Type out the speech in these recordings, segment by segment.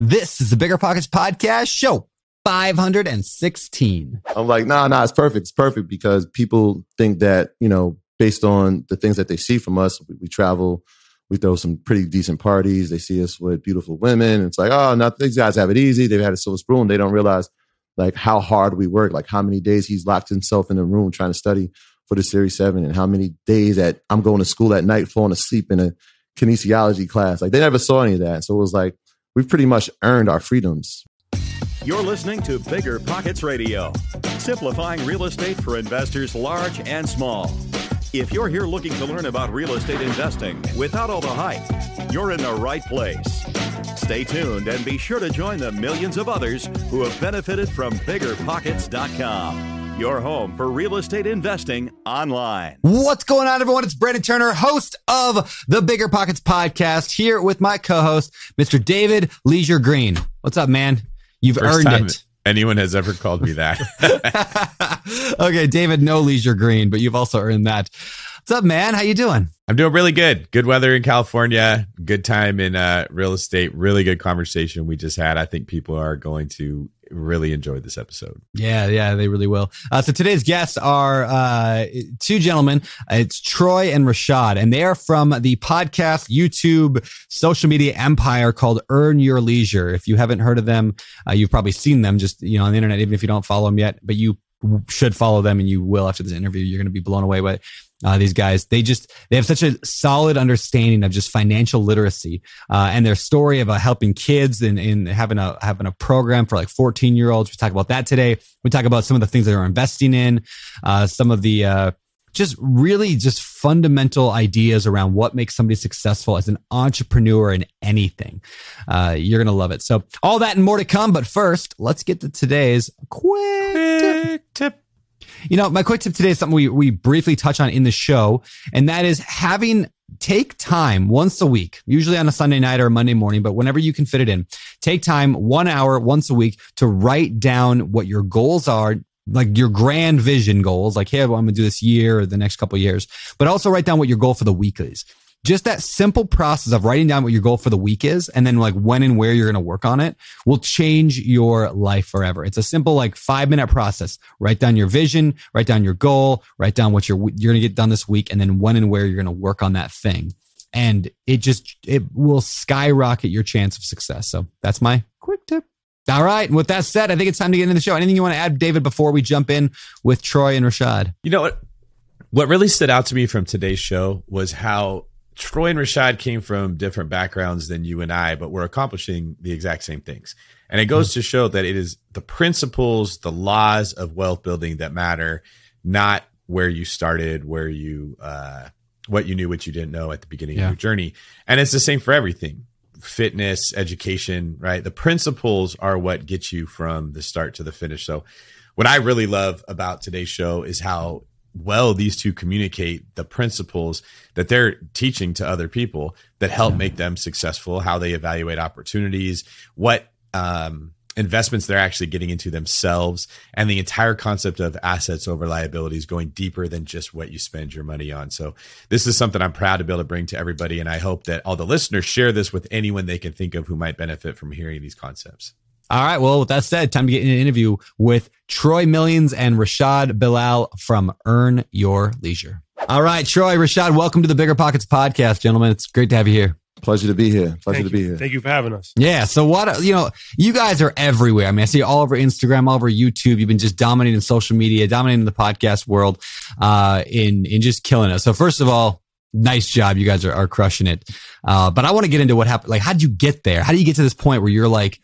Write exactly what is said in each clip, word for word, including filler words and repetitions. This is the BiggerPockets podcast show five hundred sixteen. I'm like, nah, nah, it's perfect. It's perfect because people think that, you know, based on the things that they see from us, we, we travel, we throw some pretty decent parties. They see us with beautiful women. It's like, oh, no, these guys have it easy. They've had it so spoon. They don't realize like how hard we work, like how many days he's locked himself in a room trying to study for the Series seven and how many days that I'm going to school at night, falling asleep in a kinesiology class. Like they never saw any of that. So it was like, we've pretty much earned our freedoms. You're listening to Bigger Pockets Radio, simplifying real estate for investors large and small. If you're here looking to learn about real estate investing without all the hype, you're in the right place. Stay tuned and be sure to join the millions of others who have benefited from Bigger Pockets dot com, your home for real estate investing online. What's going on, everyone? It's Brandon Turner, host of the Bigger Pockets podcast, here with my co-host, Mister David Leisure Green. What's up, man? You've First earned it. Anyone has ever called me that. Okay, David, no Leisure Green, but you've also earned that. What's up, man? How you doing? I'm doing really good. Good weather in California. Good time in uh, real estate. Really good conversation we just had. I think people are going to really enjoy this episode. Yeah, yeah, they really will. Uh, so today's guests are uh, two gentlemen. It's Troy and Rashad, and they are from the podcast, YouTube, social media empire called Earn Your Leisure. If you haven't heard of them, uh, you've probably seen them just you know on the internet, even if you don't follow them yet. But you should follow them, and you will after this interview. You're going to be blown away by it. Uh, these guys, they just, they have such a solid understanding of just financial literacy, uh, and their story about helping kids and, and having a, having a program for like fourteen year olds. We talk about that today. We talk about some of the things that they're investing in, uh, some of the, uh, just really just fundamental ideas around what makes somebody successful as an entrepreneur in anything. Uh, you're going to love it. So all that and more to come, but first let's get to today's quick, quick tip. You know, my quick tip today is something we, we briefly touch on in the show, and that is having take time once a week, usually on a Sunday night or a Monday morning, but whenever you can fit it in, take time one hour once a week to write down what your goals are, like your grand vision goals, like, hey, well, I'm going to do this year or the next couple of years, but also write down what your goal for the week is. Just that simple process of writing down what your goal for the week is and then like when and where you're going to work on it will change your life forever. It's a simple like five minute process. Write down your vision, write down your goal, write down what you're, you're going to get done this week and then when and where you're going to work on that thing. And it just, it will skyrocket your chance of success. So that's my quick tip. All right. And with that said, I think it's time to get into the show. Anything you want to add, David, before we jump in with Troy and Rashad? You know what? What really stood out to me from today's show was how Troy and Rashad came from different backgrounds than you and I, but we're accomplishing the exact same things. And it goes to show that it is the principles, the laws of wealth building that matter, not where you started, where you, uh, what you knew, what you didn't know at the beginning yeah. of your journey. And it's the same for everything, fitness, education, right? The principles are what get you from the start to the finish. So what I really love about today's show is how well these two communicate the principles that they're teaching to other people that help make them successful, how they evaluate opportunities, what um, investments they're actually getting into themselves, and the entire concept of assets over liabilities going deeper than just what you spend your money on. So this is something I'm proud to be able to bring to everybody. And I hope that all the listeners share this with anyone they can think of who might benefit from hearing these concepts. All right. Well, with that said, time to get in an interview with Troy Millings and Rashad Bilal from Earn Your Leisure. All right, Troy, Rashad, welcome to the Bigger Pockets podcast, gentlemen. It's great to have you here. Pleasure to be here. Pleasure to be here. Thank you for having us. Yeah. So what, you know, you guys are everywhere. I mean, I see you all over Instagram, all over YouTube. You've been just dominating social media, dominating the podcast world, uh, in, in just killing it. So first of all, nice job. You guys are, are crushing it. Uh, but I want to get into what happened. Like, how'd you get there? How do you get to this point where you're like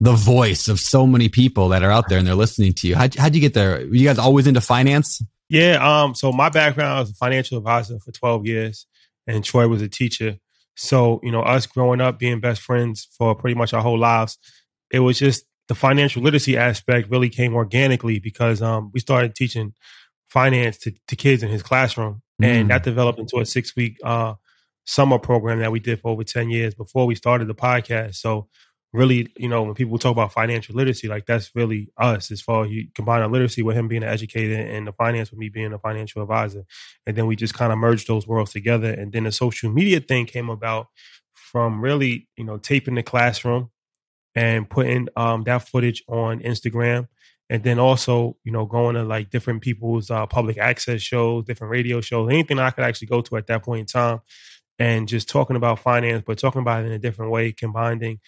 the voice of so many people that are out there and they're listening to you? How'd, how'd you get there? Were you guys always into finance? Yeah. Um, so my background, I was a financial advisor for twelve years and Troy was a teacher. So, you know, us growing up, being best friends for pretty much our whole lives, it was just the financial literacy aspect really came organically because um, we started teaching finance to, to kids in his classroom. Mm. And that developed into a six week uh, summer program that we did for over ten years before we started the podcast. So really, you know, when people talk about financial literacy, like that's really us as far as you combine our literacy with him being an educator and the finance with me being a financial advisor. And then we just kind of merged those worlds together. And then the social media thing came about from really, you know, taping the classroom and putting um, that footage on Instagram. And then also, you know, going to like different people's uh, public access shows, different radio shows, anything I could actually go to at that point in time, and just talking about finance, but talking about it in a different way, combining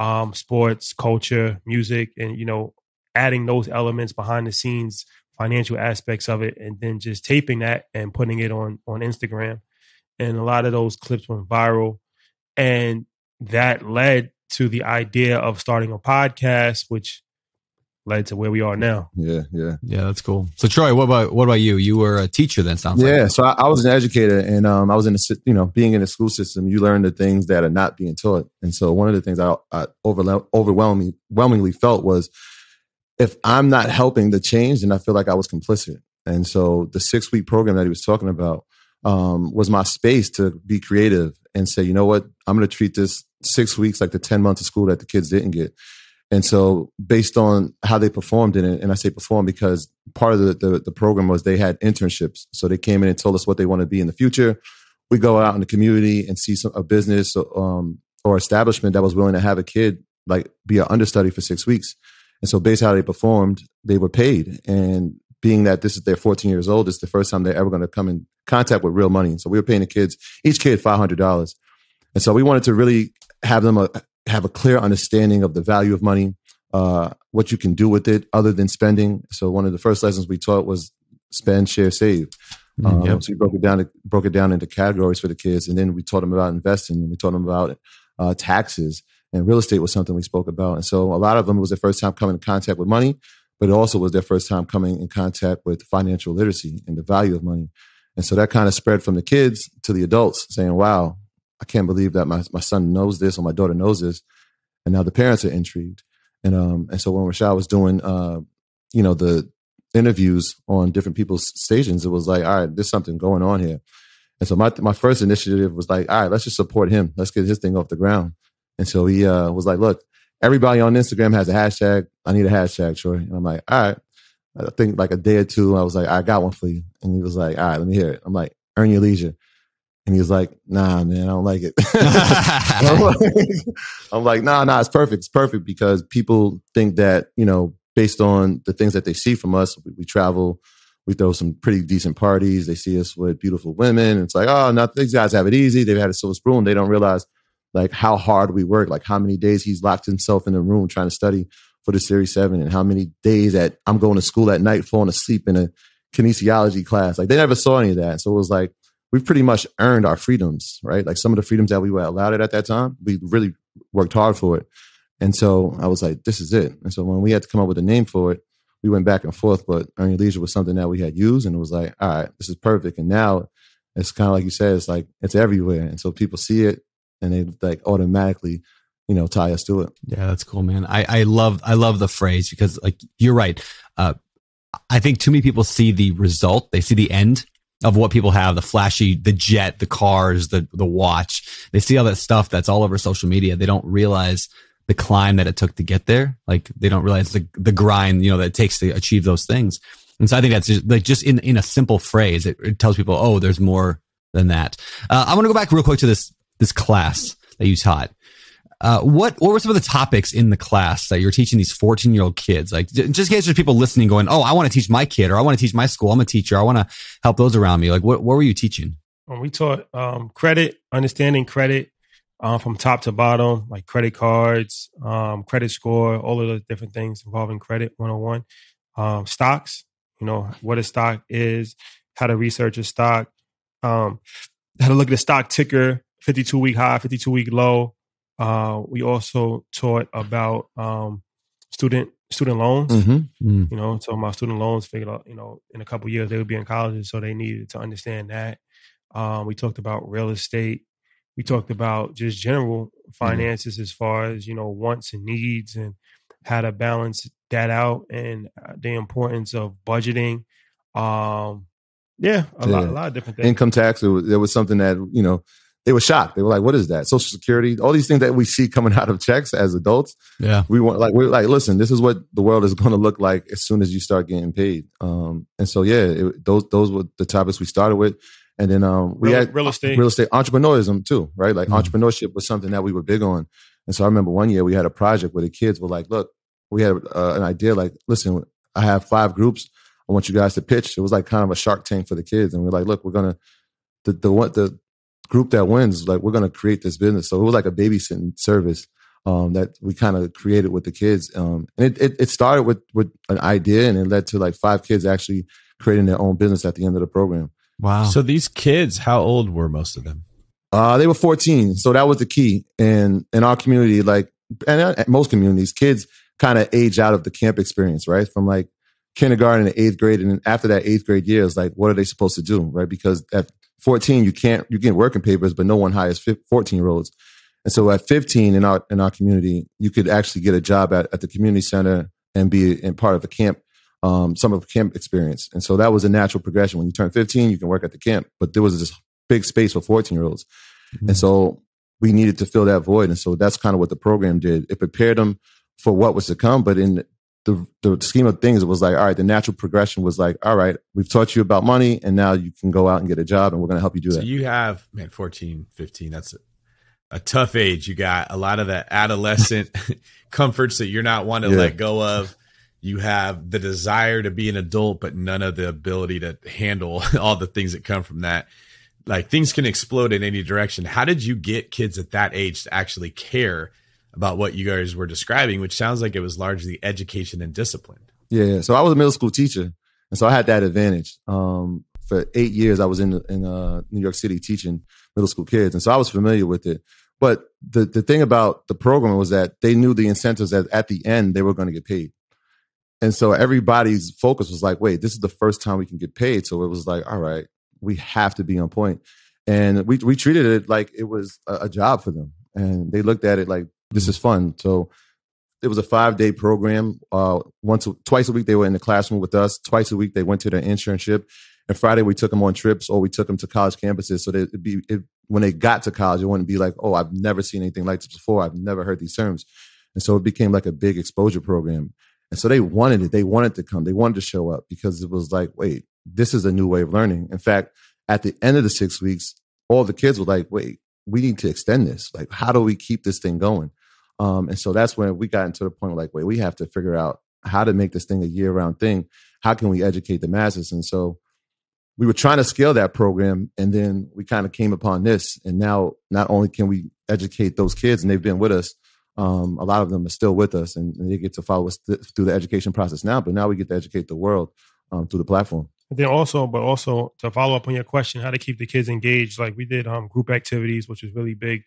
um, sports, culture, music, and, you know, adding those elements behind the scenes, financial aspects of it, and then just taping that and putting it on on Instagram. And a lot of those clips went viral. And that led to the idea of starting a podcast, which led to where we are now. Yeah, yeah. Yeah, that's cool. So Troy, what about what about you? You were a teacher then, sounds yeah, like. Yeah, so I, I was an educator, and um, I was in, the, you know, being in the school system, you learn the things that are not being taught. And so one of the things I, I overwhelm, overwhelmingly, overwhelmingly felt was, if I'm not helping the change, then I feel like I was complicit. And so the six-week program that he was talking about um, was my space to be creative and say, you know what, I'm going to treat this six weeks like the ten months of school that the kids didn't get. And so based on how they performed in it, and I say perform because part of the, the, the program was they had internships. So they came in and told us what they want to be in the future. We go out in the community and see some, a business um, or establishment that was willing to have a kid like be an understudy for six weeks. And so based on how they performed, they were paid. And being that this is their fourteen years old, it's the first time they're ever going to come in contact with real money. And so we were paying the kids, each kid five hundred dollars. And so we wanted to really have them a, have a clear understanding of the value of money, uh, what you can do with it other than spending. So one of the first lessons we taught was spend, share, save. Um, yep. So we broke it down, broke it down into categories for the kids. And then we taught them about investing, and we taught them about uh, taxes, and real estate was something we spoke about. And so a lot of them was their first time coming in contact with money, but it also was their first time coming in contact with financial literacy and the value of money. And so that kind of spread from the kids to the adults saying, wow, I can't believe that my, my son knows this or my daughter knows this. And now the parents are intrigued. And um, and so when Rashad was doing, uh, you know, the interviews on different people's stations, it was like, all right, there's something going on here. And so my my first initiative was like, all right, let's just support him. Let's get his thing off the ground. And so he uh, was like, look, everybody on Instagram has a hashtag. I need a hashtag, Troy. And I'm like, all right. I think like a day or two, I was like, I got one for you. And he was like, all right, let me hear it. I'm like, Earn Your Leisure. And he was like, nah, man, I don't like it. I'm, like, I'm like, nah, nah, it's perfect. It's perfect because people think that, you know, based on the things that they see from us, we, we travel, we throw some pretty decent parties. They see us with beautiful women. And it's like, oh, no, these guys have it easy. They've had a silver spoon. They don't realize like how hard we work, like how many days he's locked himself in a room trying to study for the Series seven, and how many days that I'm going to school at night, falling asleep in a kinesiology class. Like they never saw any of that. So it was like, we've pretty much earned our freedoms, right? Like some of the freedoms that we were allowed at that time, we really worked hard for it. And so I was like, this is it. And so when we had to come up with a name for it, we went back and forth, but Earn Your Leisure was something that we had used, and it was like, all right, this is perfect. And now it's kind of like you said, it's like, it's everywhere. And so people see it and they like automatically, you know, tie us to it. Yeah, that's cool, man. I, I love, I love the phrase because like, you're right. Uh, I think too many people see the result. They see the end of what people have, the flashy, the jet, the cars, the the watch. They see all that stuff that's all over social media. They don't realize the climb that it took to get there. Like they don't realize the the grind, you know, that it takes to achieve those things. And so I think that's just, like just in, in a simple phrase, it, it tells people, oh, there's more than that. Uh, I want to go back real quick to this this class that you taught. Uh, what what were some of the topics in the class that you're teaching these fourteen-year-old kids? Like, just in case there's people listening going, oh, I want to teach my kid, or I want to teach my school. I'm a teacher. I want to help those around me. Like, what, what were you teaching? Well, we taught um, credit, understanding credit um, from top to bottom, like credit cards, um, credit score, all of the different things involving credit one oh one. Um, stocks, you know, what a stock is, how to research a stock, um, how to look at the stock ticker, fifty-two-week high, fifty-two-week low. Uh, we also taught about um, student student loans, mm-hmm. Mm-hmm. you know, so my student loans figured out, you know, in a couple of years they would be in college. So they needed to understand that. Um, we talked about real estate. We talked about just general finances mm-hmm. as far as, you know, wants and needs and how to balance that out and the importance of budgeting. Um, yeah, a, yeah. Lot, a lot of different things. Income tax, it was, it was something that, you know, they were shocked. They were like, what is that? Social Security, all these things that we see coming out of checks as adults. Yeah. We want like, we're like, listen, this is what the world is going to look like as soon as you start getting paid. Um, and so, yeah, it, those, those were the topics we started with. And then um, we real, had real estate, real estate entrepreneurism too, right? Like mm-hmm. entrepreneurship was something that we were big on. And so I remember one year we had a project where the kids were like, look, we had uh, an idea like, listen, I have five groups. I want you guys to pitch. It was like kind of a Shark Tank for the kids. And we're like, look, we're going to, the the what the group that wins, like, we're going to create this business. So it was like a babysitting service um, that we kind of created with the kids. Um, and it, it it started with with an idea, and it led to like five kids actually creating their own business at the end of the program. Wow. So these kids, how old were most of them? Uh, they were fourteen. So that was the key. And in our community, like, and most communities, kids kind of age out of the camp experience, right? From like kindergarten to eighth grade. And then after that eighth grade year is like, what are they supposed to do? Right. Because at fourteen, you can't, you get working papers, but no one hires fourteen year olds. And so at fifteen in our, in our community, you could actually get a job at, at the community center and be in part of a camp, um, some of the camp experience. And so that was a natural progression. When you turn fifteen, you can work at the camp, but there was this big space for fourteen year olds. Mm-hmm. And so we needed to fill that void. And so that's kind of what the program did. It prepared them for what was to come, but in the, the scheme of things, it was like, all right, the natural progression was like, all right, we've taught you about money and now you can go out and get a job and we're going to help you do that. So you have, man, fourteen, fifteen, that's a, a tough age. You got a lot of that adolescent comforts that you're not wanting to yeah. let go of. You have the desire to be an adult, but none of the ability to handle all the things that come from that. Like, things can explode in any direction. How did you get kids at that age to actually care about what you guys were describing, which sounds like it was largely education and discipline? Yeah. yeah. So I was a middle school teacher. And so I had that advantage. Um, for eight years, I was in in uh, New York City teaching middle school kids. And so I was familiar with it. But the, the thing about the program was that they knew the incentives that at the end they were going to get paid. And so everybody's focus was like, wait, this is the first time we can get paid. So it was like, all right, we have to be on point. And we, we treated it like it was a, a job for them. And they looked at it like, this is fun. So it was a five day program. Uh, once, twice a week, they were in the classroom with us. Twice a week, they went to their internship. And Friday, we took them on trips, or we took them to college campuses. So that it'd be, it, when they got to college, it wouldn't be like, oh, I've never seen anything like this before. I've never heard these terms. And so it became like a big exposure program. And so they wanted it. They wanted to come. They wanted to show up because it was like, wait, this is a new way of learning. In fact, at the end of the six weeks, all the kids were like, wait, we need to extend this. Like, how do we keep this thing going? Um, and so that's when we got into the point where like, wait, we have to figure out how to make this thing a year-round thing. How can we educate the masses? And so we were trying to scale that program, and then we kind of came upon this. And now not only can we educate those kids, and they've been with us, um, a lot of them are still with us, and, and they get to follow us th- through the education process now, but now we get to educate the world um, through the platform. Then also, but also to follow up on your question, how to keep the kids engaged. Like, we did um, group activities, which was really big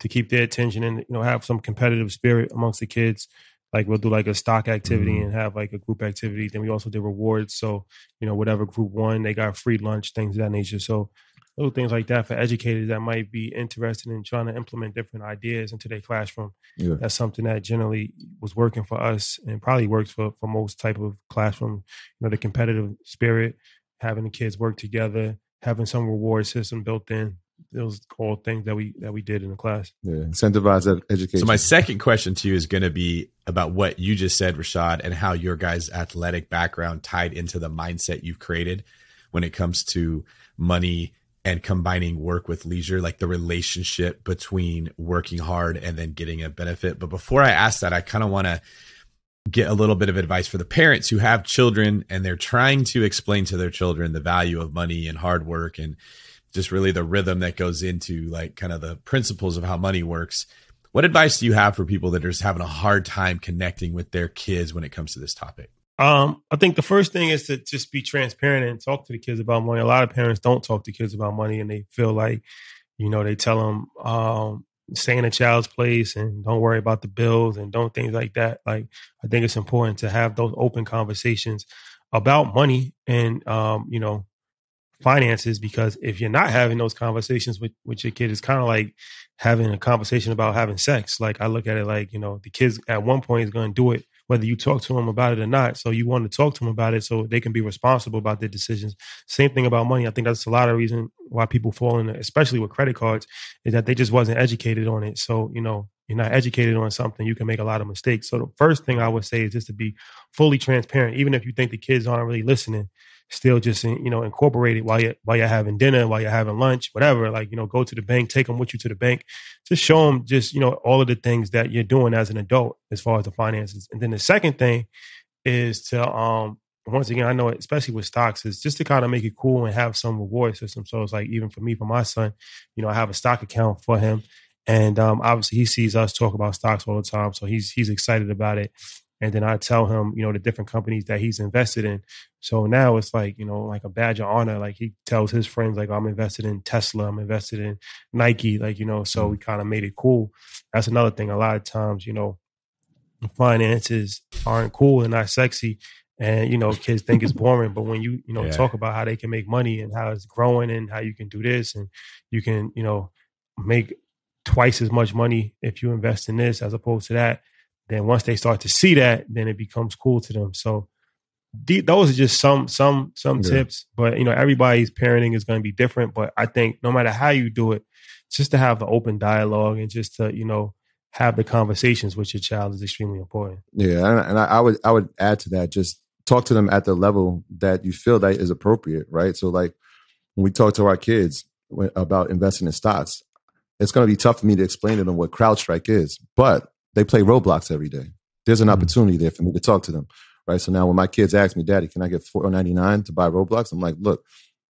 to keep their attention and, you know, have some competitive spirit amongst the kids. Like, we'll do like a stock activity mm-hmm. and have like a group activity. Then we also did rewards. So, you know, whatever group won, they got free lunch, things of that nature. So little things like that for educators that might be interested in trying to implement different ideas into their classroom. Yeah. That's something that generally was working for us and probably works for, for most type of classroom. You know, the competitive spirit, having the kids work together, having some reward system built in. Those all things that we that we did in the class. Yeah, incentivize education. So my second question to you is going to be about what you just said, Rashad, and how your guys' athletic background tied into the mindset you've created when it comes to money and combining work with leisure, like the relationship between working hard and then getting a benefit. But before I ask that, I kind of want to get a little bit of advice for the parents who have children and they're trying to explain to their children the value of money and hard work and just really the rhythm that goes into like kind of the principles of how money works. What advice do you have for people that are just having a hard time connecting with their kids when it comes to this topic? Um, I think the first thing is to just be transparent and talk to the kids about money. A lot of parents don't talk to kids about money, and they feel like, you know, they tell them, um, stay in a child's place and don't worry about the bills and don't things like that. Like, I think it's important to have those open conversations about money and, um, you know, finances, because if you're not having those conversations with, with your kid, it's kind of like having a conversation about having sex. Like, I look at it like, you know, the kids at one point is going to do it, whether you talk to them about it or not. So you want to talk to them about it so they can be responsible about their decisions. Same thing about money. I think that's a lot of reason why people fall in, especially with credit cards, is that they just wasn't educated on it. So, you know, you're not educated on something, you can make a lot of mistakes. So the first thing I would say is just to be fully transparent, even if you think the kids aren't really listening. still just, you know, incorporate it while you're, while you're having dinner, while you're having lunch, whatever, like, you know, go to the bank, take them with you to the bank, just show them just, you know, all of the things that you're doing as an adult as far as the finances. And then the second thing is to, um, once again, I know, especially with stocks, is just to kind of make it cool and have some reward system. So it's like, even for me, for my son, you know, I have a stock account for him. And um, obviously he sees us talk about stocks all the time. So he's he's excited about it. And then I tell him, you know, the different companies that he's invested in. So now it's like, you know, like a badge of honor. Like he tells his friends, like, I'm invested in Tesla. I'm invested in Nike. Like, you know, so we kind of made it cool. That's another thing. A lot of times, you know, finances aren't cool and not sexy. And, you know, kids think it's boring. But when you, you know, yeah. talk about how they can make money and how it's growing and how you can do this and you can, you know, make twice as much money if you invest in this as opposed to that. Then once they start to see that, then it becomes cool to them. So the, those are just some some some yeah. tips. But, you know, everybody's parenting is going to be different. But I think no matter how you do it, just to have the open dialogue and just to, you know, have the conversations with your child is extremely important. Yeah. And I, I would I would add to that, just talk to them at the level that you feel that is appropriate, right? So like when we talk to our kids about investing in stocks, it's going to be tough for me to explain to them what CrowdStrike is, but they play Roblox every day. There's an opportunity there for me to talk to them, right? So now when my kids ask me, Daddy, can I get four ninety-nine to buy Roblox? I'm like, look,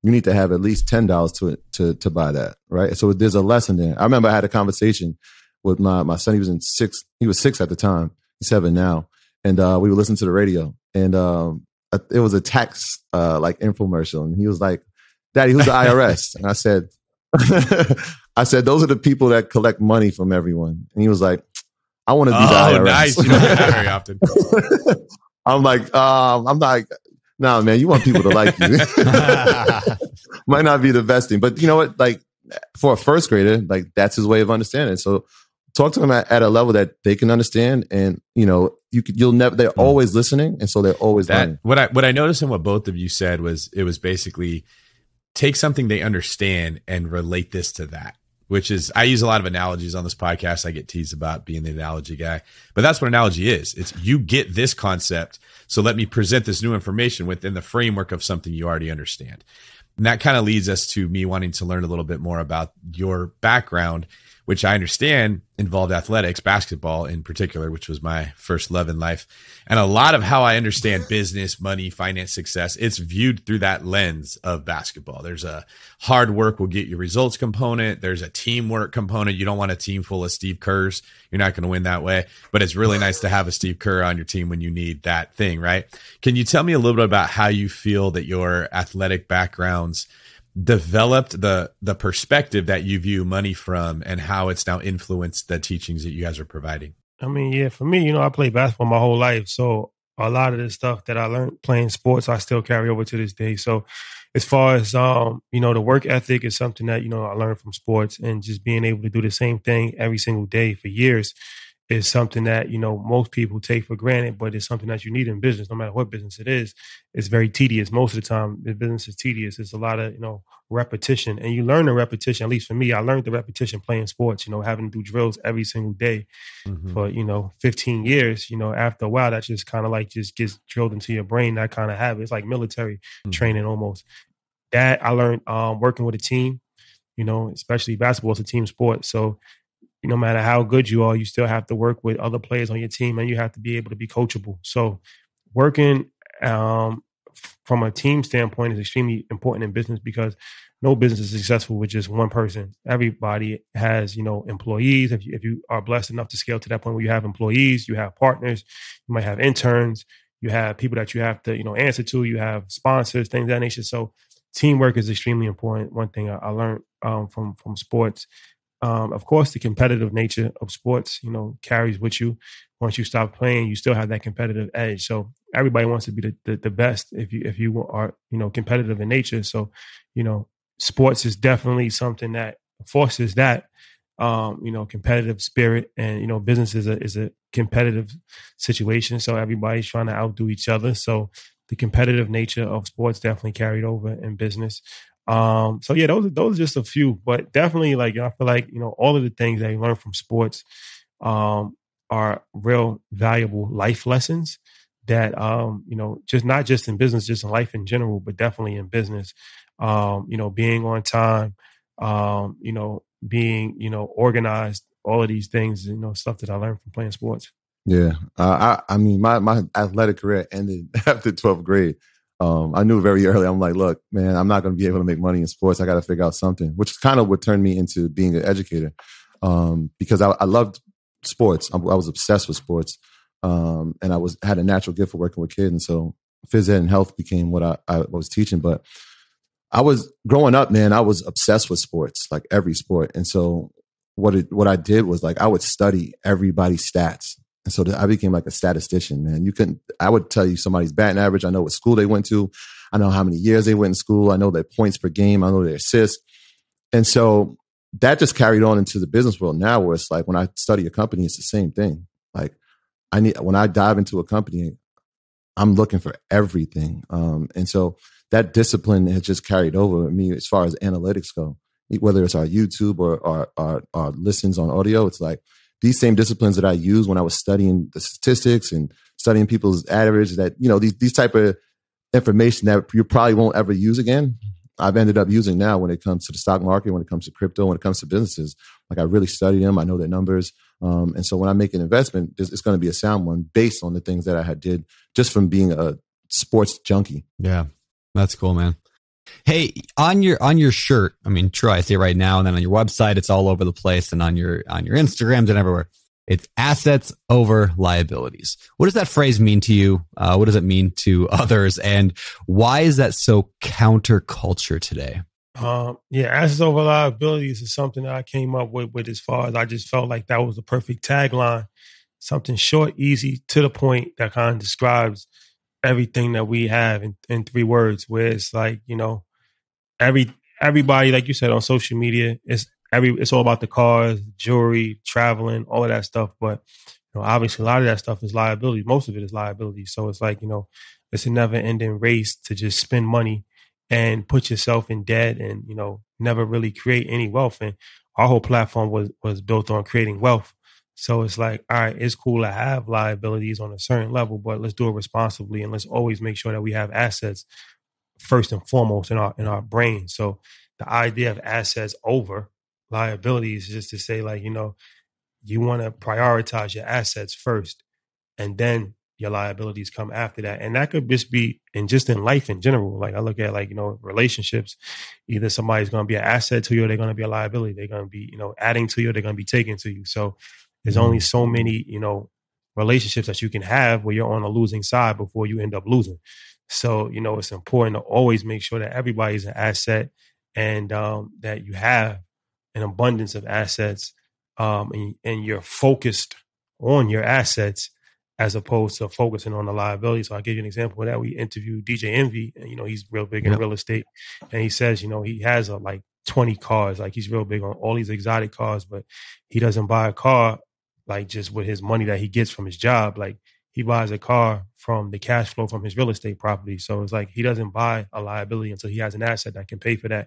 you need to have at least ten dollars to, to to buy that, right? So there's a lesson there. I remember I had a conversation with my, my son. He was in six. He was six at the time. He's seven now. And uh, we were listening to the radio. And um, it was a tax uh, like infomercial. And he was like, Daddy, who's the I R S? And I said, I said, those are the people that collect money from everyone. And he was like, I want to be oh, the I R S. Oh, nice. You don't get that very often. I'm like, um, I'm like, nah, man, you want people to like you. Might not be the best thing. But you know what? Like, for a first grader, like, that's his way of understanding. So talk to them at, at a level that they can understand. And, you know, you could, you'll never, they're always listening. And so they're always that, learning. What I, what I noticed in what both of you said was, it was basically take something they understand and relate this to that. Which is, I use a lot of analogies on this podcast. I get teased about being the analogy guy, but that's what analogy is. It's you get this concept. So let me present this new information within the framework of something you already understand. And that kind of leads us to me wanting to learn a little bit more about your background, which I understand involved athletics, basketball in particular, which was my first love in life. And a lot of how I understand business, money, finance, success, it's viewed through that lens of basketball. There's a hard work will get you results component. There's a teamwork component. You don't want a team full of Steve Kerrs. You're not going to win that way. But it's really nice to have a Steve Kerr on your team when you need that thing, right? Can you tell me a little bit about how you feel that your athletic backgrounds developed the the perspective that you view money from and how it's now influenced the teachings that you guys are providing? I mean, yeah, for me, you know, I played basketball my whole life. So a lot of the stuff that I learned playing sports, I still carry over to this day. So as far as, um, you know, the work ethic is something that, you know, I learned from sports, and just being able to do the same thing every single day for years is something that, you know, most people take for granted, but it's something that you need in business, no matter what business it is. It's very tedious. Most of the time, the business is tedious. It's a lot of, you know, repetition. And you learn the repetition, at least for me, I learned the repetition playing sports, you know, having to do drills every single day mm-hmm. for, you know, fifteen years, you know, after a while, that just kind of like just gets drilled into your brain, that kind of habit. It's like military mm-hmm. training almost. That I learned um, working with a team, you know, especially basketball is a team sport. So no matter how good you are, you still have to work with other players on your team, and you have to be able to be coachable. So working um, from a team standpoint is extremely important in business, because no business is successful with just one person. Everybody has, you know, employees. If you, if you are blessed enough to scale to that point where you have employees, you have partners, you might have interns, you have people that you have to, you know, answer to, you have sponsors, things of that nature. So teamwork is extremely important. One thing I, I learned um, from, from sports. Um, of course, the competitive nature of sports, you know, carries with you. Once you stop playing, you still have that competitive edge. So everybody wants to be the, the, the best if you if you are, you know, competitive in nature. So, you know, sports is definitely something that forces that, um, you know, competitive spirit. And, you know, business is a, is a competitive situation. So everybody's trying to outdo each other. So the competitive nature of sports definitely carried over in business. Um, so yeah, those, those are just a few, but definitely, like, I feel like, you know, all of the things that you learn from sports, um, are real valuable life lessons that, um, you know, just not just in business, just in life in general, but definitely in business, um, you know, being on time, um, you know, being, you know, organized, all of these things, you know, stuff that I learned from playing sports. Yeah. Uh, I, I mean, my, my athletic career ended after twelfth grade. Um, I knew very early. I'm like, look, man, I'm not going to be able to make money in sports. I got to figure out something, which is kind of what turned me into being an educator, um, because I, I loved sports. I, I was obsessed with sports, um, and I was had a natural gift for working with kids. And so phys ed and health became what I, I was teaching. But I was growing up, man, I was obsessed with sports, like every sport. And so what it, what I did was like I would study everybody's stats. And so I became like a statistician, man. You couldn't, I would tell you somebody's batting average. I know what school they went to. I know how many years they went in school. I know their points per game. I know their assists. And so that just carried on into the business world now, where it's like when I study a company, it's the same thing. Like I need, when I dive into a company, I'm looking for everything. Um, and so that discipline has just carried over with me as far as analytics go, whether it's our YouTube or our, our, our listens on audio. It's like, these same disciplines that I used when I was studying the statistics and studying people's average, that, you know, these these type of information that you probably won't ever use again, I've ended up using now when it comes to the stock market, when it comes to crypto, when it comes to businesses. Like I really study them. I know their numbers. Um, and so when I make an investment, it's, it's going to be a sound one based on the things that I had did just from being a sports junkie. Yeah, that's cool, man. Hey, on your on your shirt, I mean, Troy, I see it right now, and then on your website, it's all over the place, and on your on your Instagrams and everywhere, it's assets over liabilities. What does that phrase mean to you? Uh, what does it mean to others, and why is that so counterculture today? Um, yeah, assets over liabilities is something that I came up with, with as far as I just felt like that was the perfect tagline, something short, easy, to the point that kind of describes everything that we have in, in three words, where it's like, you know, every everybody, like you said, on social media, it's every it's all about the cars, jewelry, traveling, all of that stuff. But you know, obviously a lot of that stuff is liability. Most of it is liability. So it's like, you know, it's a never ending race to just spend money and put yourself in debt and, you know, never really create any wealth. And our whole platform was was built on creating wealth. So it's like, all right, it's cool to have liabilities on a certain level, but let's do it responsibly. And let's always make sure that we have assets first and foremost in our in our brain. So the idea of assets over liabilities is just to say, like, you know, you want to prioritize your assets first, and then your liabilities come after that. And that could just be in just in life in general. Like I look at, like, you know, relationships, either somebody's going to be an asset to you or they're going to be a liability. They're going to be, you know, adding to you or they're going to be taking to you. So there's only so many, you know, relationships that you can have where you're on a losing side before you end up losing. So, you know, it's important to always make sure that everybody's an asset and um, that you have an abundance of assets um, and, and you're focused on your assets as opposed to focusing on the liability. So I'll give you an example of that. We interviewed D J Envy, and, you know, he's real big in yep. real estate. And he says, you know, he has a, like twenty cars. Like he's real big on all these exotic cars, but he doesn't buy a car like just with his money that he gets from his job. Like he buys a car from the cash flow from his real estate property. So it's like he doesn't buy a liability until he has an asset that can pay for that.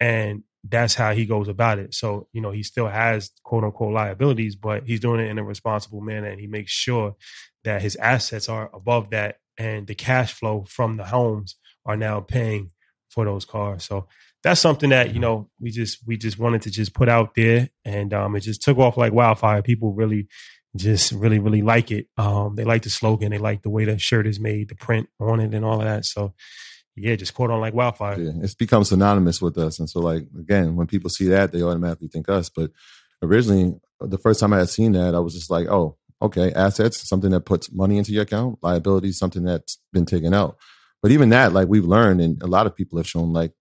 And that's how he goes about it. So, you know, he still has quote unquote liabilities, but he's doing it in a responsible manner. And he makes sure that his assets are above that. And the cash flow from the homes are now paying for those cars. So that's something that, you know, we just we just wanted to just put out there, and um, it just took off like wildfire. People really just really, really like it. Um, they like the slogan. They like the way the shirt is made, the print on it and all of that. So, yeah, just caught on like wildfire. Yeah, it's become synonymous with us. And so, like, again, when people see that, they automatically think us. But originally, the first time I had seen that, I was just like, oh, okay, assets, something that puts money into your account, liability, something that's been taken out. But even that, like, we've learned, and a lot of people have shown, like,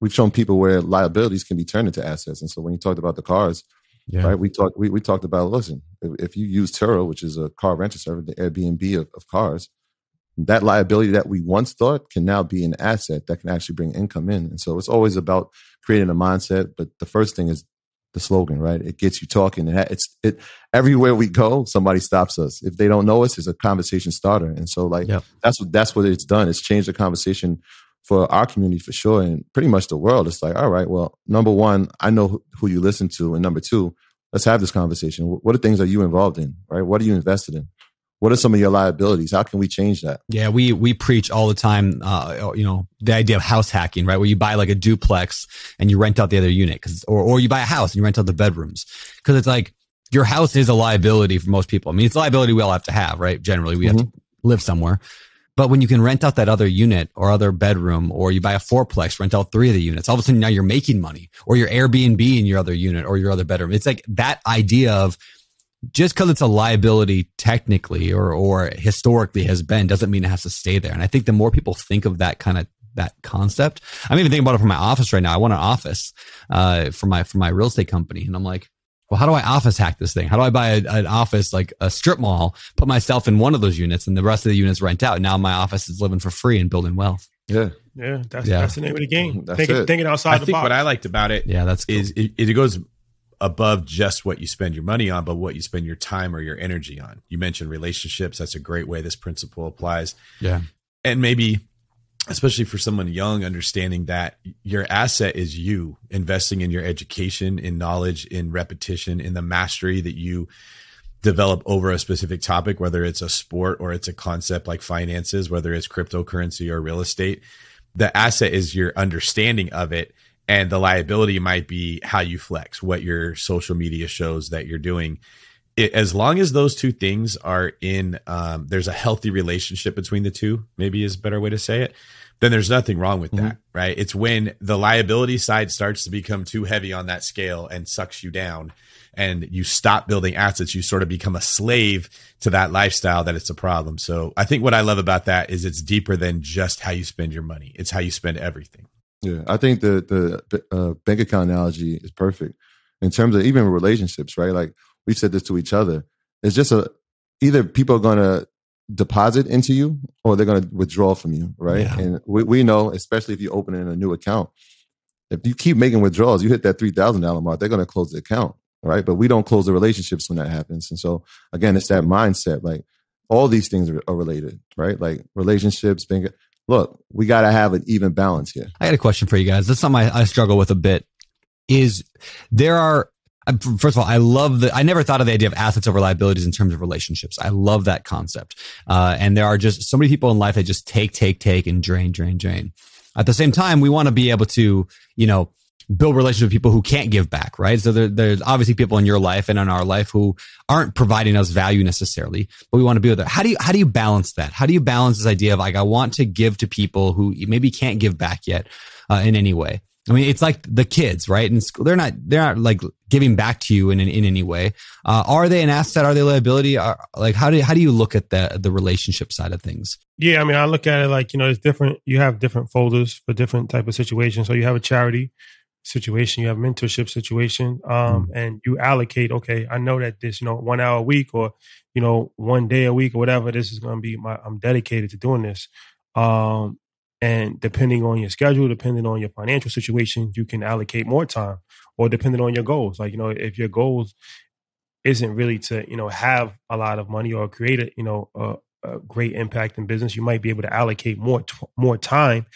we've shown people where liabilities can be turned into assets. And so when you talked about the cars, yeah. right, we talked we, we talked about, listen, if, if you use Turo, which is a car rental service, the Airbnb of, of cars, that liability that we once thought can now be an asset that can actually bring income in. And so it's always about creating a mindset. But the first thing is the slogan, right? It gets you talking. And it's it everywhere we go, somebody stops us. If they don't know us, it's a conversation starter. And so, like, yeah. that's what that's what it's done. It's changed the conversation for our community, for sure, and pretty much the world. It's like, all right, well, number one, I know who you listen to. And number two, let's have this conversation. What are things are you involved in, right? What are you invested in? what are some of your liabilities? How can we change that? Yeah, we we preach all the time, uh, you know, the idea of house hacking, right? Where you buy like a duplex and you rent out the other unit, cause, or or you buy a house and you rent out the bedrooms, because it's like your house is a liability for most people. I mean, it's a liability we all have to have, right? Generally, we mm-hmm. have to live somewhere. But when you can rent out that other unit or other bedroom, or you buy a fourplex, rent out three of the units, all of a sudden now you're making money, or your Airbnb in your other unit or your other bedroom. It's like that idea of just because it's a liability technically or or historically has been, doesn't mean it has to stay there. And I think the more people think of that kind of that concept, I'm even thinking about it for my office right now. I want an office uh, for my for my real estate company. And I'm like, well, how do I office hack this thing? How do I buy a, an office, like a strip mall, put myself in one of those units and the rest of the units rent out? Now my office is living for free and building wealth. Yeah. Yeah. That's, yeah. that's the name of the game. That's think it. Think it outside I the think box. What I liked about it yeah, that's cool. is it, it goes above just what you spend your money on, but what you spend your time or your energy on. You mentioned relationships. That's a great way this principle applies. Yeah. And maybe, especially for someone young, understanding that your asset is you investing in your education, in knowledge, in repetition, in the mastery that you develop over a specific topic, whether it's a sport or it's a concept like finances, whether it's cryptocurrency or real estate. The asset is your understanding of it. And the liability might be how you flex, what your social media shows that you're doing. It, as long as those two things are in, um, there's a healthy relationship between the two, maybe is a better way to say it, then there's nothing wrong with mm-hmm. that, right? It's when the liability side starts to become too heavy on that scale and sucks you down and you stop building assets, you sort of become a slave to that lifestyle, that it's a problem. So I think what I love about that is it's deeper than just how you spend your money. It's how you spend everything. Yeah, I think the, the uh, bank account analogy is perfect in terms of even relationships, right? Like, we've said this to each other. It's just a, either people are going to deposit into you or they're going to withdraw from you, right? Yeah. And we, we know, especially if you open in a new account, if you keep making withdrawals, you hit that three thousand dollars mark, they're going to close the account, right? But we don't close the relationships when that happens. And so, again, it's that mindset. Like, all these things are, are related, right? Like relationships, being, look, we got to have an even balance here. I got a question for you guys. That's something I, I struggle with a bit is there are, first of all, I love the, I never thought of the idea of assets over liabilities in terms of relationships. I love that concept. Uh, and there are just so many people in life that just take, take, take and drain, drain, drain. At the same time, we want to be able to, you know, build relationships with people who can't give back, right? So there, there's obviously people in your life and in our life who aren't providing us value necessarily, but we want to be with them. How do you, how do you balance that? How do you balance this idea of like, I want to give to people who maybe can't give back yet uh, in any way? I mean, it's like the kids, right? And they're not, they're not like giving back to you in in, in any way. Uh, are they an asset? Are they a liability? Are, like, how do you, how do you look at the the relationship side of things? Yeah, I mean, I look at it like, you know, it's different. You have different folders for different type of situations. So you have a charity situation, you have a mentorship situation, um, mm-hmm. and you allocate. Okay, I know that this, you know, one hour a week or you know one day a week or whatever. This is going to be my. I'm dedicated to doing this. Um, And depending on your schedule, depending on your financial situation, you can allocate more time or depending on your goals. Like, you know, if your goals isn't really to, you know, have a lot of money or create a, you know, a, a great impact in business, you might be able to allocate more, t- more time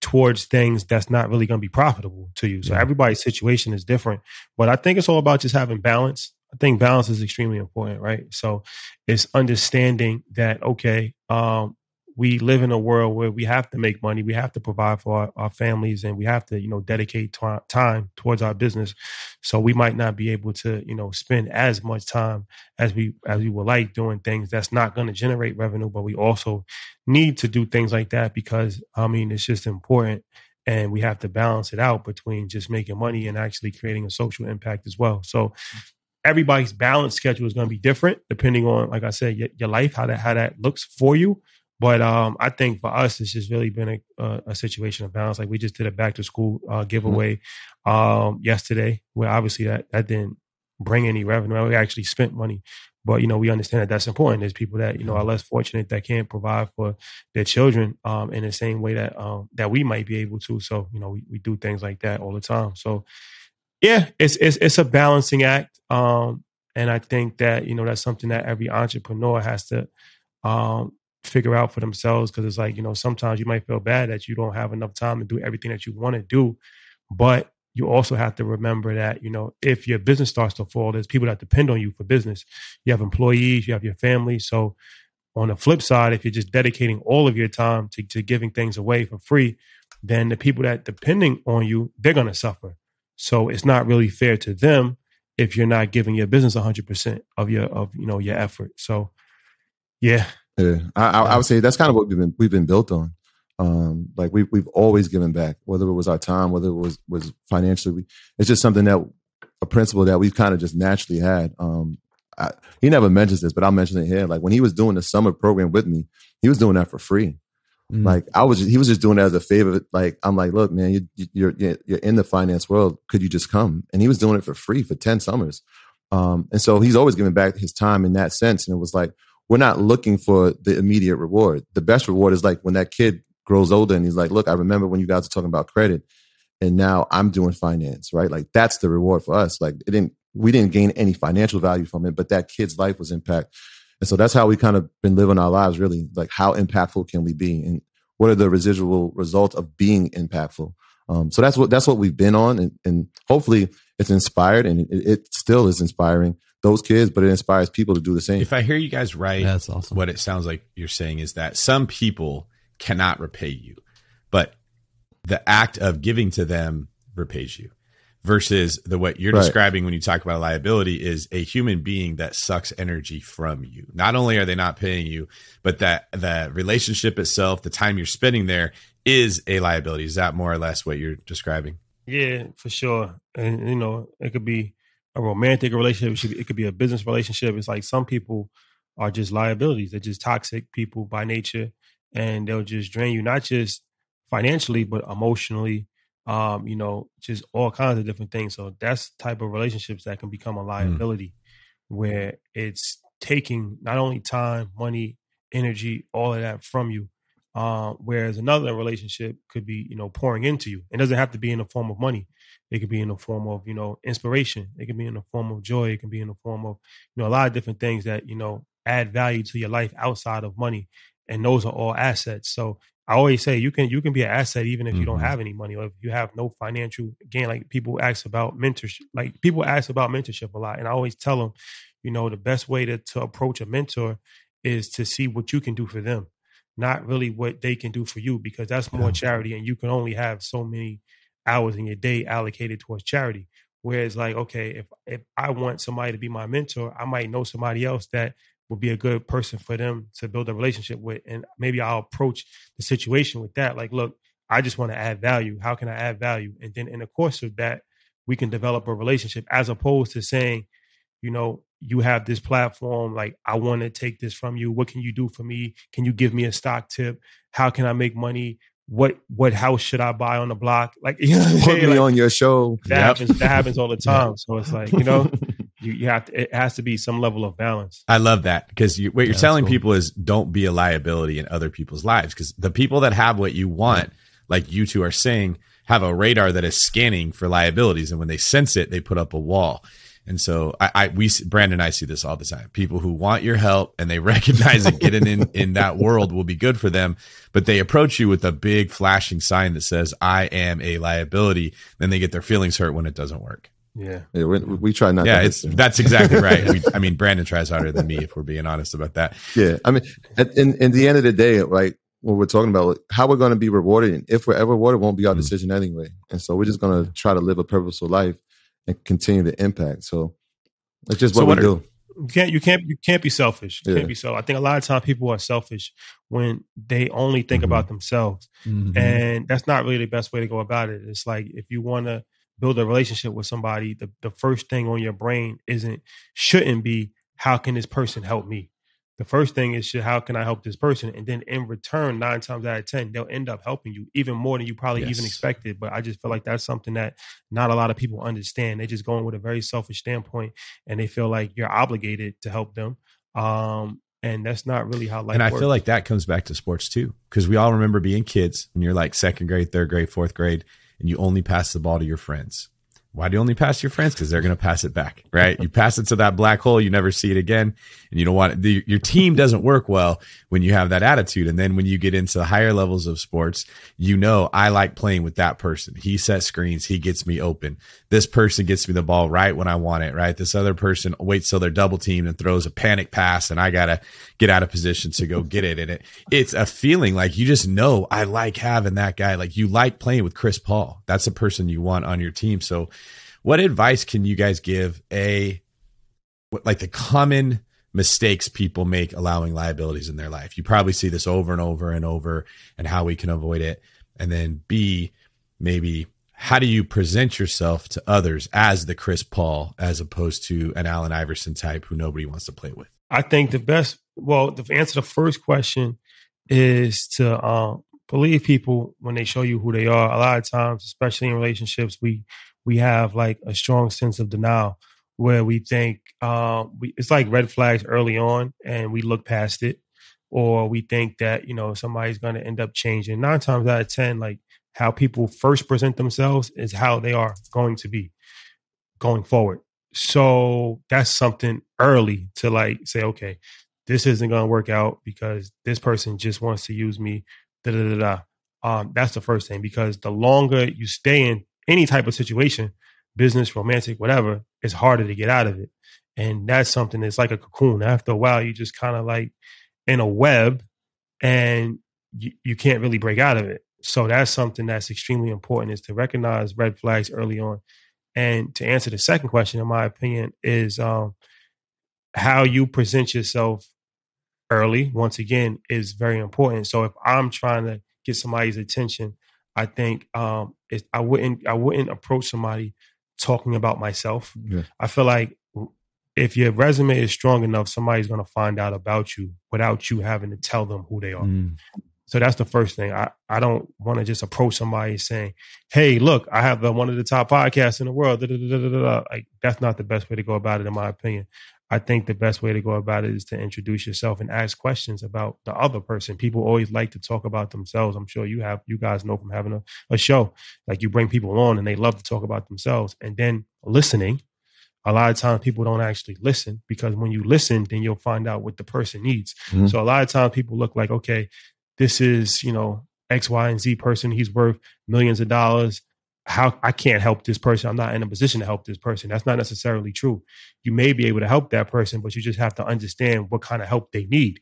towards things that's not really going to be profitable to you. So everybody's situation is different, but I think it's all about just having balance. I think balance is extremely important, right? So it's understanding that, okay, um, we live in a world where we have to make money. We have to provide for our, our families and we have to, you know, dedicate t- time towards our business. So we might not be able to, you know, spend as much time as we, as we would like doing things that's not going to generate revenue, but we also need to do things like that because, I mean, it's just important and we have to balance it out between just making money and actually creating a social impact as well. So everybody's balance schedule is going to be different depending on, like I said, y- your life, how that, how that looks for you. But um, I think for us, it's just really been a, a, a situation of balance. Like we just did a back to school uh, giveaway um, yesterday, where obviously that, that didn't bring any revenue. We actually spent money. But, you know, we understand that that's important. There's people that, you know, are less fortunate that can't provide for their children um, in the same way that um, that we might be able to. So, you know, we, we do things like that all the time. So, yeah, it's it's, it's a balancing act. Um, and I think that, you know, that's something that every entrepreneur has to um figure out for themselves. Cause it's like, you know, sometimes you might feel bad that you don't have enough time to do everything that you want to do. But you also have to remember that, you know, if your business starts to fall, there's people that depend on you for business. You have employees, you have your family. So On the flip side, if you're just dedicating all of your time to, to giving things away for free, then the people that depending on you, they're going to suffer. So it's not really fair to them if you're not giving your business one hundred percent of your of you know your effort. So yeah, yeah. I, I, I would say that's kind of what we've been we've been built on. Um, like we we've always given back, whether it was our time, whether it was was financially. We, it's just something that a principle that we've kind of just naturally had. Um, I, he never mentions this, but I'll mention it here. Like when he was doing the summer program with me, he was doing that for free. Mm. Like I was, just, he was just doing that as a favor. Like I'm like, look, man, you, you're you're in the finance world. Could you just come? And he was doing it for free for ten summers. Um, and so he's always giving back his time in that sense. And it was like we're not looking for the immediate reward. The best reward is like when that kid grows older and he's like, look, I remember when you guys were talking about credit, and now I'm doing finance, right? Like that's the reward for us. Like it didn't. We didn't gain any financial value from it, but that kid's life was impacted. And so that's how we kind of been living our lives, really. Like, how impactful can we be? And what are the residual results of being impactful? Um, so that's what that's what we've been on. And, and hopefully it's inspired, and it, it still is inspiring those kids, but it inspires people to do the same. If I hear you guys right, that's awesome. What it sounds like you're saying is that some people cannot repay you, but the act of giving to them repays you. Versus the what you're right. describing when you talk about liability is a human being that sucks energy from you. Not only are they not paying you, but that the relationship itself, the time you're spending there is a liability. Is that more or less what you're describing? Yeah, for sure. And, you know, it could be a romantic relationship. It could be a business relationship. It's like some people are just liabilities. They're just toxic people by nature, and they'll just drain you, not just financially, but emotionally. Um, you know, just all kinds of different things. So that's the type of relationships that can become a liability, mm. where it's taking not only time, money, energy, all of that from you. Uh, whereas another relationship could be, you know, pouring into you. It doesn't have to be in the form of money. It could be in the form of, you know, inspiration. It can be in the form of joy. It can be in the form of, you know, a lot of different things that, you know, add value to your life outside of money. And those are all assets. So I always say you can you can be an asset even if you don't have any money, or if you have no financial gain. Like people ask about mentorship, like people ask about mentorship a lot. And I always tell them, you know, the best way to, to approach a mentor is to see what you can do for them, not really what they can do for you, because that's more yeah. charity. And you can only have so many hours in your day allocated towards charity. Whereas like, okay, if, if I want somebody to be my mentor, I might know somebody else that would be a good person for them to build a relationship with. And maybe I'll approach the situation with that. Like, look, I just want to add value. How can I add value? And then in the course of that, we can develop a relationship, as opposed to saying, you know, you have this platform, like, I want to take this from you. What can you do for me? Can you give me a stock tip? How can I make money? What, what house should I buy on the block? Like, you know, put me like, on your show. That, yep. happens, that happens all the time. Yeah. So it's like, you know, You, you have to, it has to be some level of balance. I love that, because you, what you're yeah, telling cool. people is don't be a liability in other people's lives, because the people that have what you want, yeah. like you two are saying, have a radar that is scanning for liabilities. And when they sense it, they put up a wall. And so I, I we, Brandon and I see this all the time. People who want your help and they recognize it, getting in, in that world will be good for them, but they approach you with a big flashing sign that says, I am a liability. Then they get their feelings hurt when it doesn't work. Yeah, yeah we, we try not. Yeah, to it's, that's exactly right. We, I mean, Brandon tries harder than me, if we're being honest about that. Yeah, I mean, at, in, in the end of the day, like what we're talking about, like, how we're going to be rewarded, and if we're ever rewarded, won't be our decision mm-hmm. anyway. And so we're just going to try to live a purposeful life and continue to impact. So that's just what so we what are, do. You can't, you can't, you can't be selfish. You yeah. can't be selfish. I think a lot of times people are selfish when they only think mm-hmm. about themselves, mm-hmm. and that's not really the best way to go about it. It's like, if you want to build a relationship with somebody, the, the first thing on your brain isn't, shouldn't be, how can this person help me? The first thing is, how can I help this person? And then in return, nine times out of ten, they'll end up helping you even more than you probably yes. even expected. But I just feel like that's something that not a lot of people understand. They're just going with a very selfish standpoint, and they feel like you're obligated to help them. Um, And that's not really how life And I works. Feel like that comes back to sports too, because we all remember being kids when you're like second grade, third grade, fourth grade, and you only pass the ball to your friends. Why do you only pass your friends? Because they're going to pass it back, right? You pass it to that black hole, you never see it again, and you don't want it. The, your team doesn't work well when you have that attitude. And then when you get into the higher levels of sports, you know, I like playing with that person. He sets screens. He gets me open. This person gets me the ball right when I want it, right? This other person waits till they're double teamed and throws a panic pass, and I got to get out of position to go get it. And it, it's a feeling like you just know I like having that guy. Like you like playing with Chris Paul. That's the person you want on your team. So what advice can you guys give a, what, like the common mistakes people make allowing liabilities in their life? You probably see this over and over and over, and how we can avoid it. And then B, maybe how do you present yourself to others as the Chris Paul, as opposed to an Allen Iverson type who nobody wants to play with? I think the best, well, to answer the first question is to um, believe people when they show you who they are. A lot of times, especially in relationships, we, we have like a strong sense of denial where we think uh, we, it's like red flags early on and we look past it, or we think that, you know, somebody's going to end up changing. Nine times out of ten, like how people first present themselves is how they are going to be going forward. So that's something early to like say, okay, this isn't going to work out because this person just wants to use me. Da, da, da, da. Um, that's the first thing, because the longer you stay in any type of situation, business, romantic, whatever, it's harder to get out of it. And that's something that's like a cocoon. After a while, you just kind of like in a web and you, you can't really break out of it. So that's something that's extremely important, is to recognize red flags early on. And to answer the second question, in my opinion, is um, how you present yourself early, once again, is very important. So if I'm trying to get somebody's attention, I think um, it, I wouldn't I wouldn't approach somebody talking about myself. Yeah. I feel like if your resume is strong enough, somebody's going to find out about you without you having to tell them who they are. Mm. So that's the first thing. I, I don't want to just approach somebody saying, hey, look, I have the, one of the top podcasts in the world. Da, da, da, da, da, da. Like, that's not the best way to go about it, in my opinion. I think the best way to go about it is to introduce yourself and ask questions about the other person. People always like to talk about themselves. I'm sure you have, you guys know from having a, a show, like you bring people on and they love to talk about themselves. And then listening, a lot of times people don't actually listen, because when you listen, then you'll find out what the person needs. Mm-hmm. So a lot of times people look like, okay, this is, you know, X, Y, and Z person. He's worth millions of dollars. How I can't help this person. I'm not in a position to help this person. That's not necessarily true. You may be able to help that person, but you just have to understand what kind of help they need.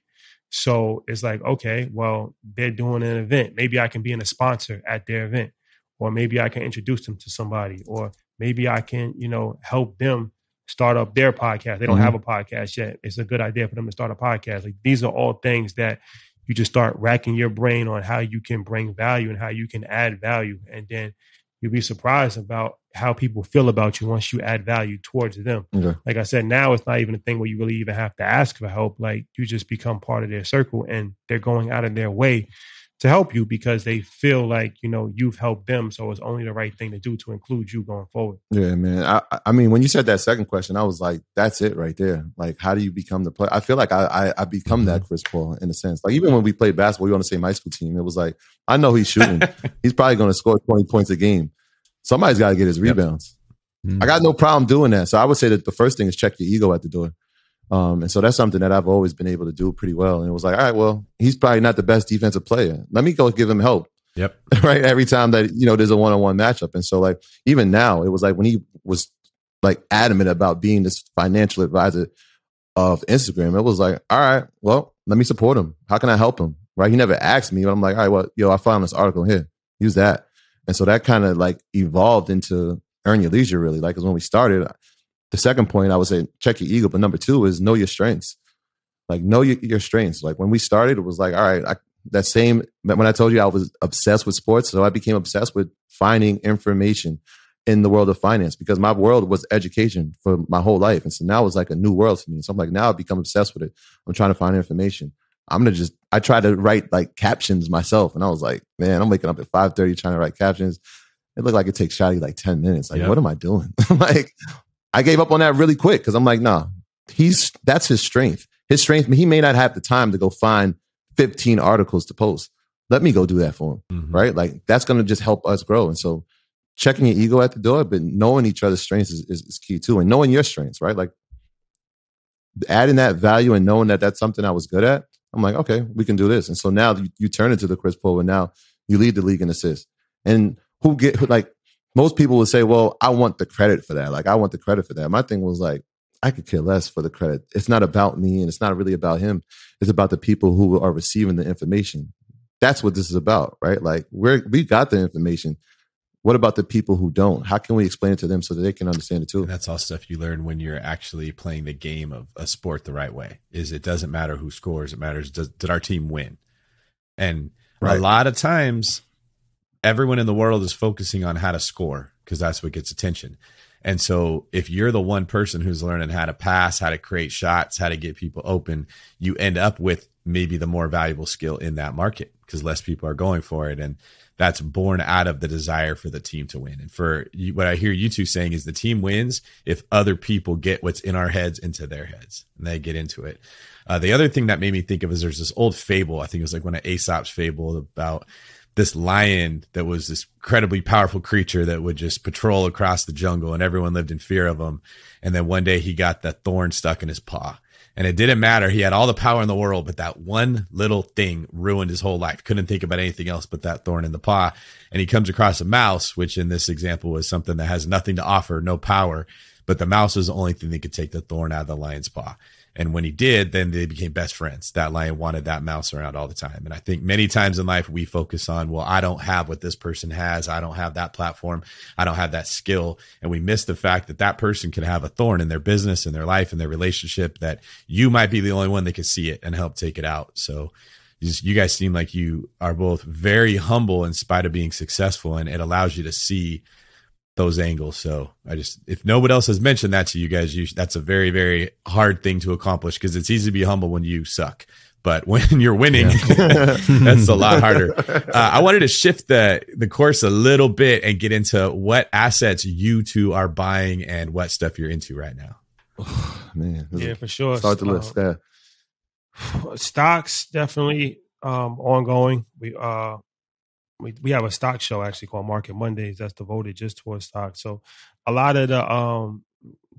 So it's like, okay, well, they're doing an event. Maybe I can be in a sponsor at their event, or maybe I can introduce them to somebody, or maybe I can, you know, help them start up their podcast. They don't mm-hmm. have a podcast yet. It's a good idea for them to start a podcast. Like, these are all things that you just start racking your brain on how you can bring value and how you can add value. And then you'll be surprised about how people feel about you once you add value towards them. Okay. Like I said, now it's not even a thing where you really even have to ask for help. Like, you just become part of their circle, and they're going out of their way to help you because they feel like, you know, you've helped them. So it's only the right thing to do to include you going forward. Yeah, man. I, I mean, when you said that second question, I was like, that's it right there. Like, how do you become the player? I feel like I, I, I become that Chris Paul in a sense. Like, even when we played basketball, we were on the same high school team. It was like, I know he's shooting. He's probably going to score twenty points a game. Somebody's got to get his rebounds. Yep. Mm-hmm. I got no problem doing that. So I would say that the first thing is check your ego at the door. Um, and so that's something that I've always been able to do pretty well. And it was like, all right, well, he's probably not the best defensive player. Let me go give him help. Yep. Right. Every time that, you know, there's a one-on-one matchup. And so, like, even now, it was like when he was like adamant about being this financial advisor of Instagram, it was like, all right, well, let me support him. How can I help him? Right. He never asked me, but I'm like, all right, well, yo, I found this article here. Use that. And so that kind of like evolved into Earn Your Leisure, really. Like, because when we started, the second point I would say, check your ego. But number two is know your strengths. Like, know your, your strengths. Like, when we started, it was like, all right, I, that same, when I told you I was obsessed with sports, so I became obsessed with finding information in the world of finance, because my world was education for my whole life. And so now it's like a new world to me. So I'm like, now I've become obsessed with it. I'm trying to find information. I'm going to just, I tried to write like captions myself. And I was like, man, I'm waking up at five thirty trying to write captions. It looked like it takes Shotty like ten minutes. Like, yep. What am I doing? Like, I gave up on that really quick because I'm like, nah, he's that's his strength. His strength, he may not have the time to go find fifteen articles to post. Let me go do that for him, mm-hmm. right? Like, that's going to just help us grow. And so checking your ego at the door, but knowing each other's strengths is, is, is key too. And knowing your strengths, right? Like adding that value and knowing that that's something I was good at. I'm like, okay, we can do this. And so now you, you turn into the Chris Paul, and now you lead the league in assists. And who get like, most people would say, well, I want the credit for that. Like, I want the credit for that. My thing was like, I could care less for the credit. It's not about me, and it's not really about him. It's about the people who are receiving the information. That's what this is about, right? Like, we're, we got the information. What about the people who don't? How can we explain it to them so that they can understand it too? And that's all stuff you learn when you're actually playing the game of a sport the right way. Is it doesn't matter who scores. It matters, does, did our team win? And right. A lot of times, everyone in the world is focusing on how to score because that's what gets attention. And so if you're the one person who's learning how to pass, how to create shots, how to get people open, you end up with maybe the more valuable skill in that market because less people are going for it. And that's born out of the desire for the team to win. And for you, what I hear you two saying is the team wins if other people get what's in our heads into their heads and they get into it. Uh, the other thing that made me think of is there's this old fable. I think it was like one of Aesop's fable about this lion that was this incredibly powerful creature that would just patrol across the jungle, and everyone lived in fear of him. And then one day he got the thorn stuck in his paw, and it didn't matter. He had all the power in the world, but that one little thing ruined his whole life. Couldn't think about anything else but that thorn in the paw. And he comes across a mouse, which in this example was something that has nothing to offer, no power, but the mouse was the only thing that could take the thorn out of the lion's paw. And when he did, then they became best friends. That lion wanted that mouse around all the time. And I think many times in life we focus on, well, I don't have what this person has. I don't have that platform. I don't have that skill. And we miss the fact that that person can have a thorn in their business, in their life, in their relationship, that you might be the only one that can see it and help take it out. So you guys seem like you are both very humble in spite of being successful, and it allows you to see those angles. So I just, if no one else has mentioned that to you guys, you, that's a very, very hard thing to accomplish because it's easy to be humble when you suck, but when you're winning, yeah. That's a lot harder. Uh, I wanted to shift the, the course a little bit and get into what assets you two are buying and what stuff you're into right now. Oh, man. Yeah, for sure. Start the list. Uh, stocks, definitely um, ongoing. We uh We we have a stock show actually called Market Mondays that's devoted just towards stocks. So a lot of the um,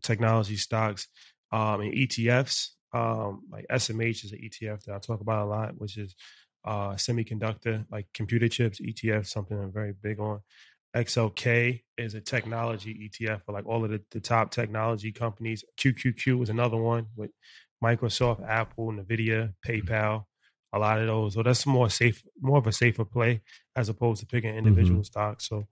technology stocks um, and E T Fs, um, like S M H is an E T F that I talk about a lot, which is uh, semiconductor, like computer chips, E T F, something I'm very big on. X L K is a technology E T F for like all of the, the top technology companies. Q Q Q is another one with Microsoft, Apple, NVIDIA, PayPal. A lot of those. So that's more safe, more of a safer play as opposed to picking individual mm-hmm. stocks. So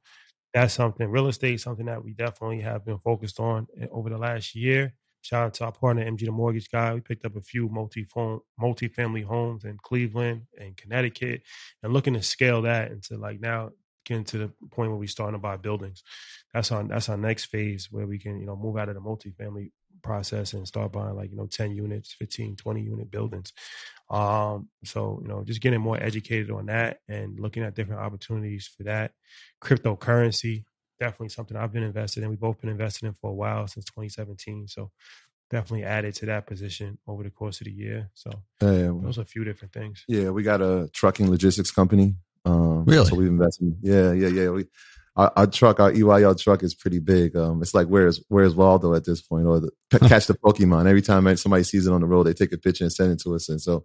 that's something. Real estate, something that we definitely have been focused on over the last year. Shout out to our partner, M G, the mortgage guy. We picked up a few multi-phone, multi-family homes in Cleveland and Connecticut and looking to scale that into like now getting to the point where we're starting to buy buildings. That's our, that's our next phase where we can, you know, move out of the multifamily process and start buying like, you know, ten units, fifteen, twenty unit buildings. Um, so, you know, just getting more educated on that and looking at different opportunities for that. Cryptocurrency, definitely something I've been invested in. We've both been invested in for a while since twenty seventeen. So definitely added to that position over the course of the year. So hey, those are a few different things. Yeah. We got a trucking logistics company. Um, really? So we've invested. Yeah. Yeah. Yeah. We, Our, our truck, our E Y L truck is pretty big. Um, it's like, where's where's Waldo at this point? Or the, catch the Pokemon. Every time somebody sees it on the road, they take a picture and send it to us. And so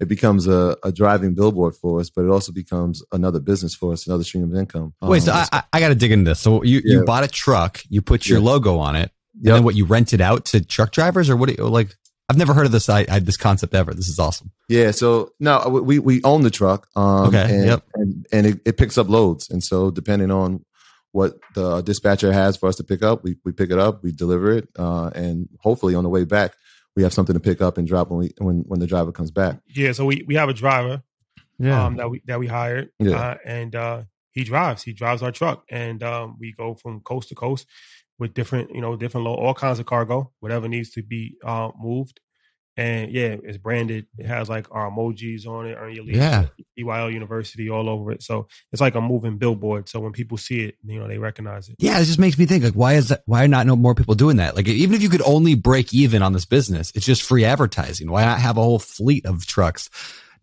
it becomes a, a driving billboard for us, but it also becomes another business for us, another stream of income. Um, Wait, so I, I, I got to dig into this. So you, yeah. you bought a truck, you put your yeah. logo on it, and yep. then what, you rent it out to truck drivers? Or what do you, like, I've never heard of this I, I this concept ever. This is awesome. Yeah. So no, we we own the truck. Um, okay. And, yep. and, and it, it picks up loads. And so depending on what the dispatcher has for us to pick up, we we pick it up, we deliver it, uh, and hopefully on the way back we have something to pick up and drop when we when, when the driver comes back. Yeah. So we, we have a driver. Yeah. Um, that we that we hired. Yeah. Uh, and uh, he drives. He drives our truck, and um, we go from coast to coast with different, you know, different load, all kinds of cargo, whatever needs to be uh, moved. And yeah, it's branded. It has like our emojis on it, Earn Your Leisure, yeah. E Y L University all over it. So it's like a moving billboard. So when people see it, you know, they recognize it. Yeah, it just makes me think, like, why is that? Why are not no more people doing that? Like, even if you could only break even on this business, it's just free advertising. Why not have a whole fleet of trucks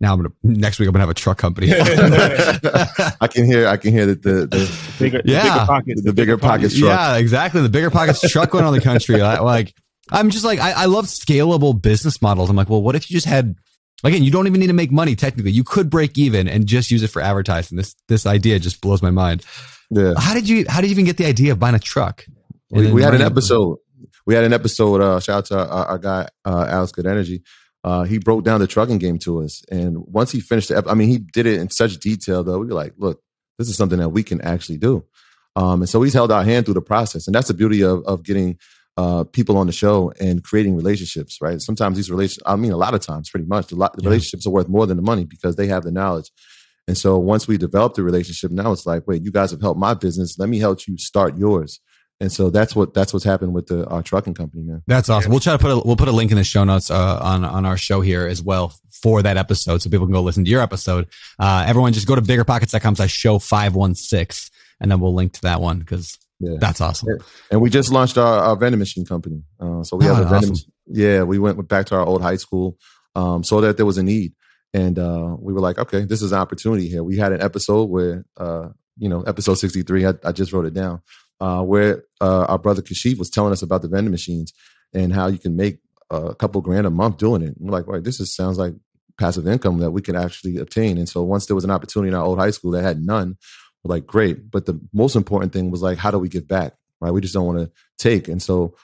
Now I'm gonna next week I'm gonna have a truck company. I can hear I can hear the the, the bigger yeah the bigger pockets, the, the bigger pockets truck. Yeah, exactly. The bigger pockets truck went on the country. I, like I'm just like I, I love scalable business models. I'm like, well, what if you just had again? You don't even need to make money technically. You could break even and just use it for advertising. This this idea just blows my mind. Yeah. How did you How did you even get the idea of buying a truck? We, we had an episode. We had an episode. Uh, shout out to our, our guy uh, Alix Goodenergy. Uh, he broke down the trucking game to us, and once he finished the episode, I mean, he did it in such detail though. We were like, look, this is something that we can actually do. Um, and so he's held our hand through the process, and that's the beauty of of getting uh, people on the show and creating relationships, right? Sometimes these relationships, I mean, a lot of times, pretty much, the, lot, the yeah. relationships are worth more than the money because they have the knowledge. And so once we developed the relationship, now it's like, wait, you guys have helped my business. Let me help you start yours. And so that's what that's what's happened with the our trucking company, man. That's awesome. We'll try to put a, we'll put a link in the show notes uh, on on our show here as well for that episode, so people can go listen to your episode. Uh, everyone, just go to bigger pockets dot com slash show five one six, and then we'll link to that one because yeah. that's awesome. And we just launched our, our vending machine company. Uh, so we oh, have a vending. Awesome. Yeah, we went back to our old high school, um, so that there was a need, and uh, we were like, okay, this is an opportunity here. We had an episode where, uh, you know, episode sixty-three. I, I just wrote it down. Uh, where uh, our brother Kashif was telling us about the vending machines and how you can make uh, a couple grand a month doing it. And we're like, all right, this is, sounds like passive income that we can actually obtain. And so once there was an opportunity in our old high school that had none, we're like, great. But the most important thing was like, how do we give back? Right? We just don't want to take. And so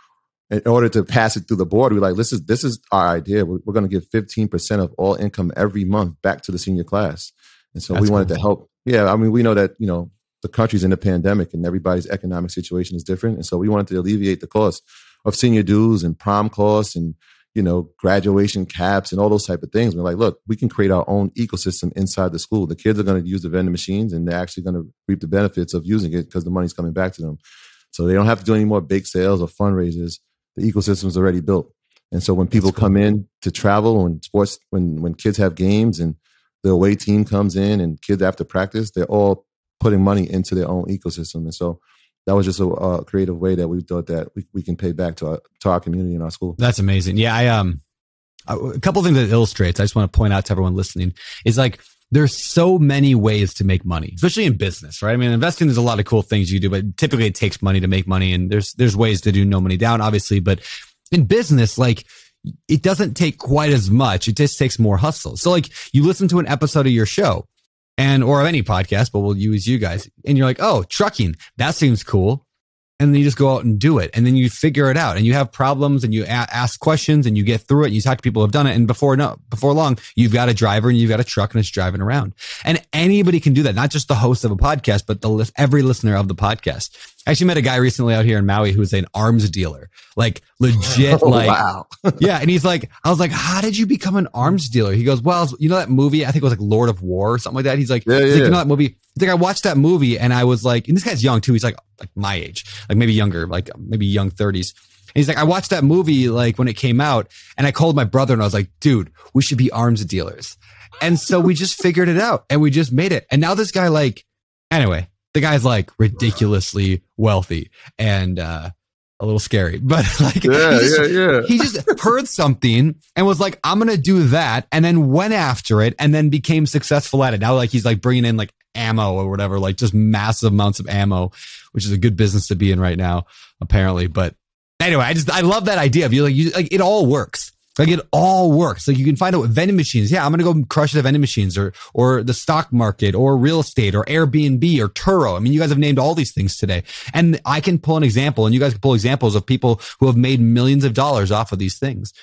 in order to pass it through the board, we're like, this is, this is our idea. We're, we're going to give fifteen percent of all income every month back to the senior class. And so That's we wanted cool. to help. Yeah. I mean, we know that, you know, the country's in a pandemic and everybody's economic situation is different. And so we wanted to alleviate the cost of senior dues and prom costs and, you know, graduation caps and all those type of things. We're like, look, we can create our own ecosystem inside the school. The kids are going to use the vending machines and they're actually going to reap the benefits of using it because the money's coming back to them. So they don't have to do any more big sales or fundraisers. The ecosystem's already built. And so when people That's cool. come in to travel and sports, when, when kids have games and the away team comes in and kids after practice, they're all putting money into their own ecosystem. And so that was just a uh, creative way that we thought that we, we can pay back to our, to our community and our school. That's amazing. Yeah. I, um, a couple of things that illustrates, I just want to point out to everyone listening is like, there's so many ways to make money, especially in business, right? I mean, investing, there's a lot of cool things you do, but typically it takes money to make money. And there's, there's ways to do no money down, obviously, but in business, like, it doesn't take quite as much. It just takes more hustle. So like you listen to an episode of your show, and or of any podcast, but we'll use you guys. And you're like, oh, trucking, that seems cool. And then you just go out and do it. And then you figure it out and you have problems and you a- ask questions and you get through it and you talk to people who have done it. And before no, before long, you've got a driver and you've got a truck and it's driving around. And anybody can do that. Not just the host of a podcast, but the every listener of the podcast. I actually met a guy recently out here in Maui who's an arms dealer, like legit, oh, like, wow. yeah. And he's like, I was like, how did you become an arms dealer? He goes, well, you know, that movie, I think it was like Lord of War or something like that. He's like, yeah, he's yeah. like you know that movie? He's like, I watched that movie and I was like, and this guy's young too. He's like, like my age, like maybe younger, like maybe young thirties. And he's like, I watched that movie, like when it came out and I called my brother and I was like, dude, we should be arms dealers. And so we just figured it out and we just made it. And now this guy, like, anyway, the guy's like ridiculously wealthy and uh, a little scary, but like yeah, he, just, yeah, yeah. he just heard something and was like, I'm going to do that. And then went after it and then became successful at it. Now, like he's like bringing in like ammo or whatever, like just massive amounts of ammo, which is a good business to be in right now, apparently. But anyway, I just I love that idea of you like, you like it all works. Like it all works. Like you can find out what vending machines. Yeah, I'm going to go crush the vending machines or, or the stock market or real estate or Airbnb or Turo. I mean, you guys have named all these things today and I can pull an example and you guys can pull examples of people who have made millions of dollars off of these things.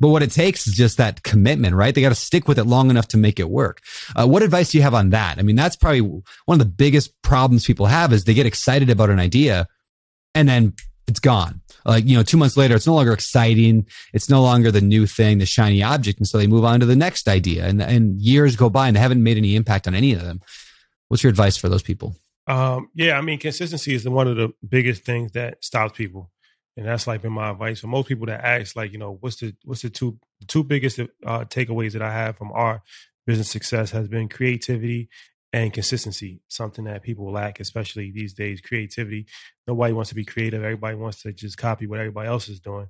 But what it takes is just that commitment, right? They got to stick with it long enough to make it work. Uh, what advice do you have on that? I mean, that's probably one of the biggest problems people have is they get excited about an idea and then it's gone. Like, you know, two months later, it's no longer exciting. It's no longer the new thing, the shiny object. And so they move on to the next idea and, and years go by and they haven't made any impact on any of them. What's your advice for those people? Um, yeah, I mean, consistency is one of the biggest things that stops people. And that's like been my advice for most people that ask, like, you know, what's the what's the two two biggest uh, takeaways that I have from our business success has been creativity and consistency, something that people lack, especially these days. Creativity. Nobody wants to be creative. Everybody wants to just copy what everybody else is doing.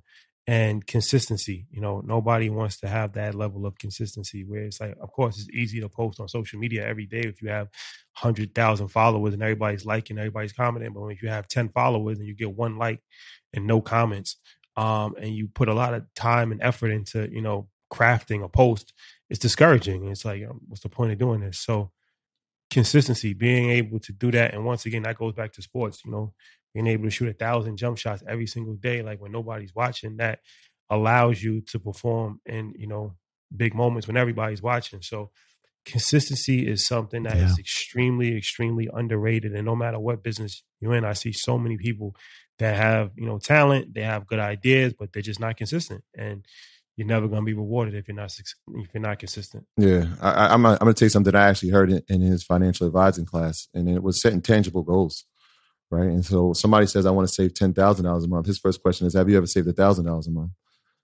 and consistency. You know, nobody wants to have that level of consistency where it's like, of course, it's easy to post on social media every day if you have one hundred thousand followers and everybody's liking, everybody's commenting. But if you have ten followers and you get one like and no comments, um, and you put a lot of time and effort into, you know, crafting a post, it's discouraging. It's like, what's the point of doing this? So consistency, being able to do that. And once again, that goes back to sports, you know, being able to shoot a thousand jump shots every single day, like when nobody's watching, that allows you to perform in, you know, big moments when everybody's watching. So consistency is something that yeah. is extremely, extremely underrated. And no matter what business you're in, I see so many people that have, you know, talent, they have good ideas, but they're just not consistent. And you're never going to be rewarded if you're not if you're not consistent. Yeah, I, I'm. I'm going to tell you something that I actually heard in, in his financial advising class, and it was setting tangible goals, right? And so somebody says, "I want to save ten thousand dollars a month." His first question is, "Have you ever saved a thousand dollars a month?"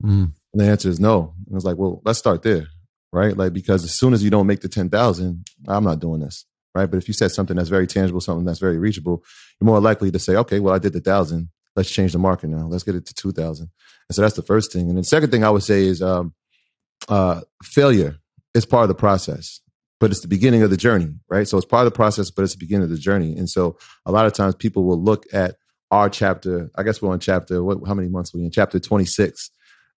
Mm. And the answer is no. And it's like, well, let's start there, right? Like, because as soon as you don't make the ten thousand, I'm not doing this, right? But if you set something that's very tangible, something that's very reachable, you're more likely to say, "Okay, well, I did the thousand. Let's change the market now. Let's get it to two thousand. And so that's the first thing. And the second thing I would say is um, uh, failure is part of the process, but it's the beginning of the journey, right? So it's part of the process, but it's the beginning of the journey. And so a lot of times people will look at our chapter. I guess we're on chapter, what, how many months are we in? Chapter twenty-six.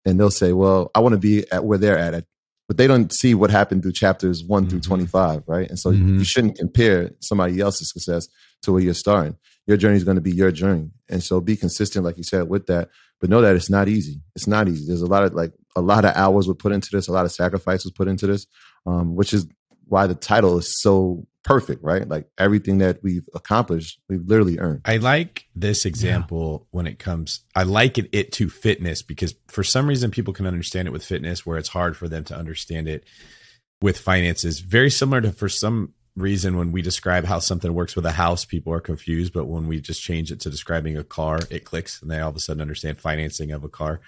And they'll say, well, I want to be at where they're at. But they don't see what happened through chapters one mm-hmm. through twenty-five, right? And so mm-hmm. you shouldn't compare somebody else's success to where you're starting. Your journey is going to be your journey. And so be consistent, like you said, with that. But know that it's not easy. It's not easy. There's a lot of like a lot of hours were put into this. A lot of sacrifice was put into this, um, which is why the title is so perfect, right? Like everything that we've accomplished, we've literally earned. I like this example yeah. when it comes, I like it, it to fitness, because for some reason people can understand it with fitness where it's hard for them to understand it with finances. Very similar to, for some reason, when we describe how something works with a house, people are confused, but when we just change it to describing a car, it clicks and they all of a sudden understand financing of a car.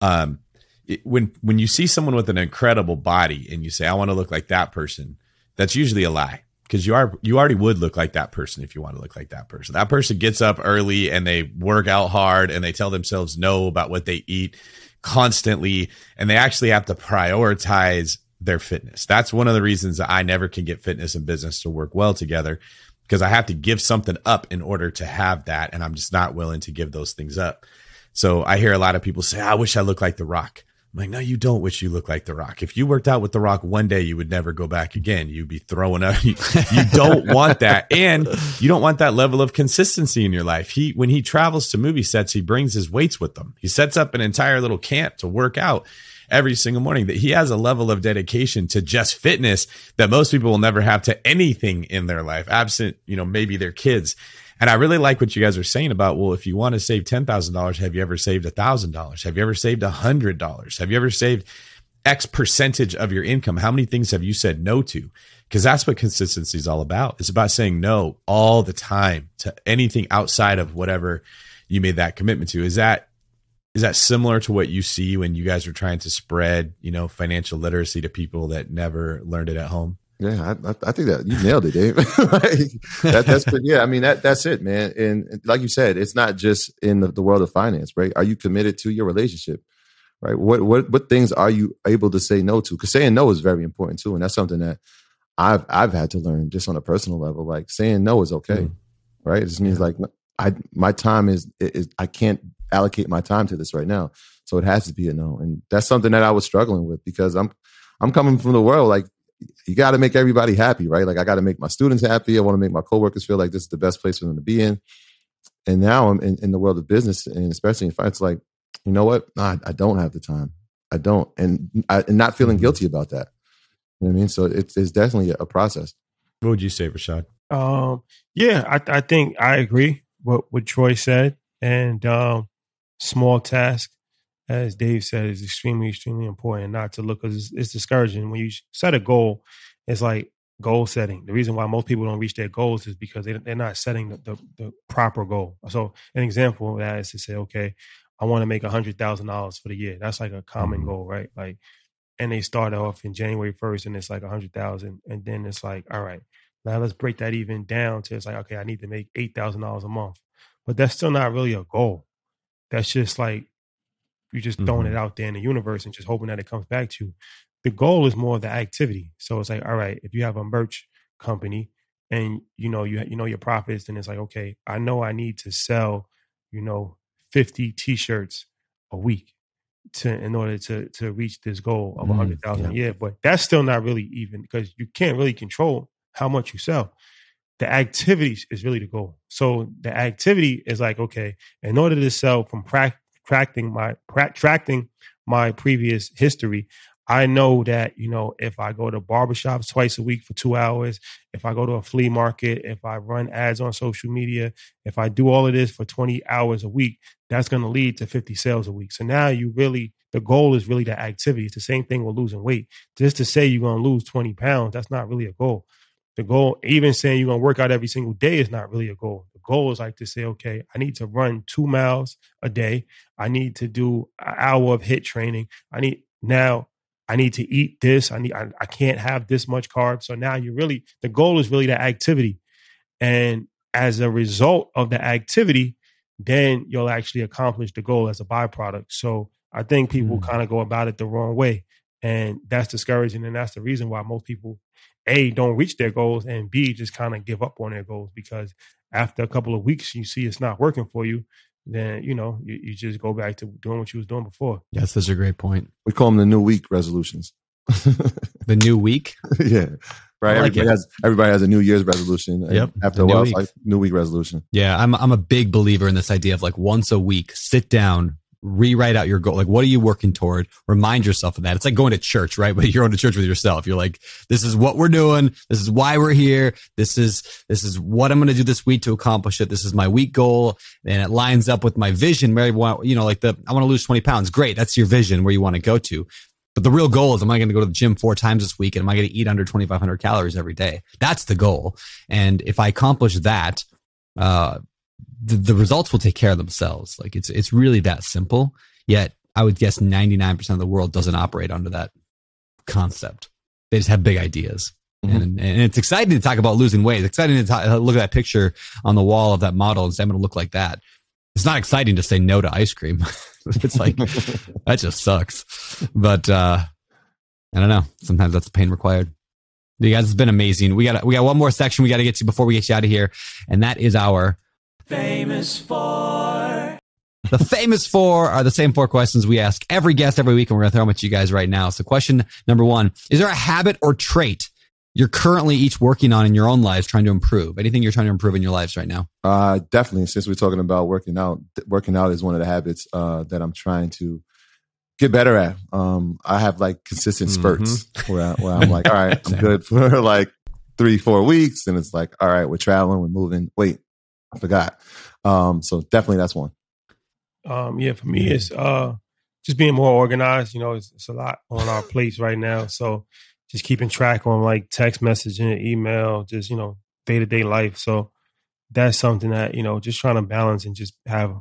Um, it, when, when you see someone with an incredible body and you say, I want to look like that person, that's usually a lie, because you are, you already would look like that person. If you want to look like that person, that person gets up early and they work out hard and they tell themselves no about what they eat constantly. And they actually have to prioritize their fitness. That's one of the reasons that I never can get fitness and business to work well together, because I have to give something up in order to have that. And I'm just not willing to give those things up. So I hear a lot of people say, I wish I looked like The Rock. I'm like, no, you don't wish you look like The Rock. If you worked out with The Rock one day, you would never go back again. You'd be throwing up. You, you don't want that. And you don't want that level of consistency in your life. He, when he travels to movie sets, he brings his weights with him. He sets up an entire little camp to work out every single morning. That he has a level of dedication to just fitness that most people will never have to anything in their life, absent, you know, maybe their kids. And I really like what you guys are saying about, well, if you want to save ten thousand dollars, have you ever saved one thousand dollars? Have you ever saved one hundred dollars? Have you ever saved X percentage of your income? How many things have you said no to? Because that's what consistency is all about. It's about saying no all the time to anything outside of whatever you made that commitment to. Is that Is that similar to what you see when you guys are trying to spread, you know, financial literacy to people that never learned it at home? Yeah, I, I think that you nailed it, Dave. Like, that, that's pretty, yeah, I mean, that that's it, man. And like you said, it's not just in the, the world of finance, right? Are you committed to your relationship, right? What what what things are you able to say no to? Because saying no is very important too, and that's something that I've I've had to learn just on a personal level. Like saying no is okay, mm. right? It just means yeah. like I my time is is I can't allocate my time to this right now, so it has to be a no. And that's something that I was struggling with, because I'm I'm coming from the world like you got to make everybody happy, right? Like I got to make my students happy. I want to make my coworkers feel like this is the best place for them to be in. And now I'm in, in the world of business, and especially in finance, like, you know what? Nah, I don't have the time. I don't, and I, and not feeling guilty about that. You know what I mean? So it's it's definitely a process. What would you say, Rashad? Um, yeah, I I think I agree what what Troy said, and um. Small task, as Dave said, is extremely, extremely important not to look, because it's, it's discouraging. When you set a goal, it's like goal setting. The reason why most people don't reach their goals is because they, they're not setting the, the, the proper goal. So an example of that is to say, okay, I want to make one hundred thousand dollars for the year. That's like a common goal, right? Like, and they start off in January first and it's like one hundred thousand. And then it's like, all right, now let's break that even down to it's like, okay, I need to make eight thousand dollars a month. But that's still not really a goal. That's just like You're just mm-hmm. throwing it out there in the universe and just hoping that it comes back to you. The goal is more of the activity. So it's like, all right, if you have a merch company and you know, you, you know, your profits, then it's like, okay, I know I need to sell, you know, fifty t-shirts a week to, in order to, to reach this goal of a hundred thousand a year. But that's still not really even, because you can't really control how much you sell. The activity is really the goal. So the activity is like, okay, in order to sell from pra- tracking my pra- tracking my previous history, I know that, you know, if I go to barbershops twice a week for two hours, if I go to a flea market, if I run ads on social media, if I do all of this for twenty hours a week, that's going to lead to fifty sales a week. So now you really, the goal is really the activity. It's the same thing with losing weight. Just to say you're going to lose twenty pounds, that's not really a goal. The goal, even saying you're going to work out every single day, is not really a goal. The goal is like to say, okay, I need to run two miles a day. I need to do an hour of HIIT training. I need, now I need to eat this. I need, I, I can't have this much carbs. So now you're really, the goal is really the activity. And as a result of the activity, then you'll actually accomplish the goal as a byproduct. So I think people mm-hmm. kind of go about it the wrong way. And that's discouraging. And that's the reason why most people, A, don't reach their goals, and B, just kind of give up on their goals, because after a couple of weeks, you see it's not working for you. Then, you know, you, you just go back to doing what you was doing before. That's such a great point. We call them the new week resolutions. The new week? Yeah. Right. Like everybody, has, everybody has a New Year's resolution. Yep. After a while, it's like new week resolution. Yeah. I'm, I'm a big believer in this idea of like once a week, sit down, rewrite out your goal. Like, what are you working toward? Remind yourself of that. It's like going to church, right? But you're going to church with yourself. You're like, this is what we're doing. This is why we're here. This is, this is what I'm going to do this week to accomplish it. This is my week goal. And it lines up with my vision where I want, you know, like the, I want to lose twenty pounds. Great. That's your vision where you want to go to. But the real goal is, am I going to go to the gym four times this week? And am I going to eat under twenty-five hundred calories every day? That's the goal. And if I accomplish that, uh, The, the results will take care of themselves. Like it's it's really that simple. Yet I would guess ninety-nine percent of the world doesn't operate under that concept. They just have big ideas. Mm-hmm. And, and it's exciting to talk about losing weight. It's exciting to talk, look at that picture on the wall of that model and say, I'm going to look like that. It's not exciting to say no to ice cream. It's like, that just sucks. But uh, I don't know. Sometimes that's the pain required. You guys, it's been amazing. We got we got one more section we got to get to before we get you out of here. And that is our Famous Four. The Famous Four are the same four questions we ask every guest every week, and we're going to throw them at you guys right now. So question number one, is there a habit or trait you're currently each working on in your own lives trying to improve? Anything you're trying to improve in your lives right now? Uh, definitely. Since we're talking about working out, working out is one of the habits uh, that I'm trying to get better at. Um, I have like consistent spurts mm-hmm. where, I, where I'm like, all right, I'm good for like three, four weeks. And it's like, all right, we're traveling, we're moving. Wait. I forgot. Um, so definitely that's one. Um, yeah, for me, it's uh, just being more organized. You know, it's, it's a lot on our plates right now. So just keeping track on like text messaging, email, just, you know, day-to-day life. So that's something that, you know, just trying to balance and just have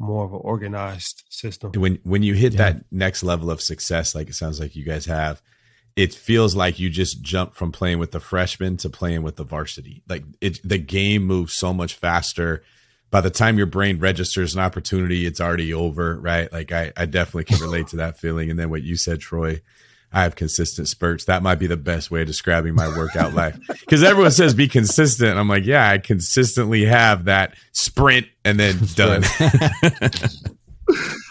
more of an organized system. When, when you hit yeah. that next level of success, like it sounds like you guys have, it feels like you just jump from playing with the freshmen to playing with the varsity. Like it, the game moves so much faster. By the time your brain registers an opportunity, it's already over, right? Like I, I definitely can relate to that feeling. And then what you said, Troy, I have consistent spurts. That might be the best way of describing my workout life, because everyone says be consistent. I'm like, yeah, I consistently have that sprint and then done.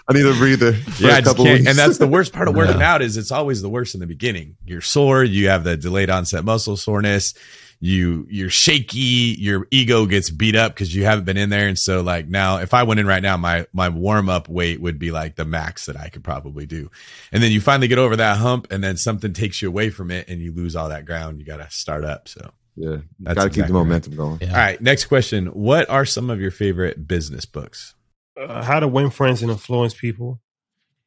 I need a breather. Yeah, a couple weeks. And that's the worst part of working yeah. out is it's always the worst in the beginning. You're sore. You have the delayed onset muscle soreness. You you're shaky. Your ego gets beat up because you haven't been in there. And so like now, if I went in right now, my my warm up weight would be like the max that I could probably do. And then you finally get over that hump, and then something takes you away from it, and you lose all that ground. You got to start up. So yeah, that's gotta exactly keep the momentum right. going. Yeah. All right, next question. What are some of your favorite business books? Uh, How to Win Friends and Influence People.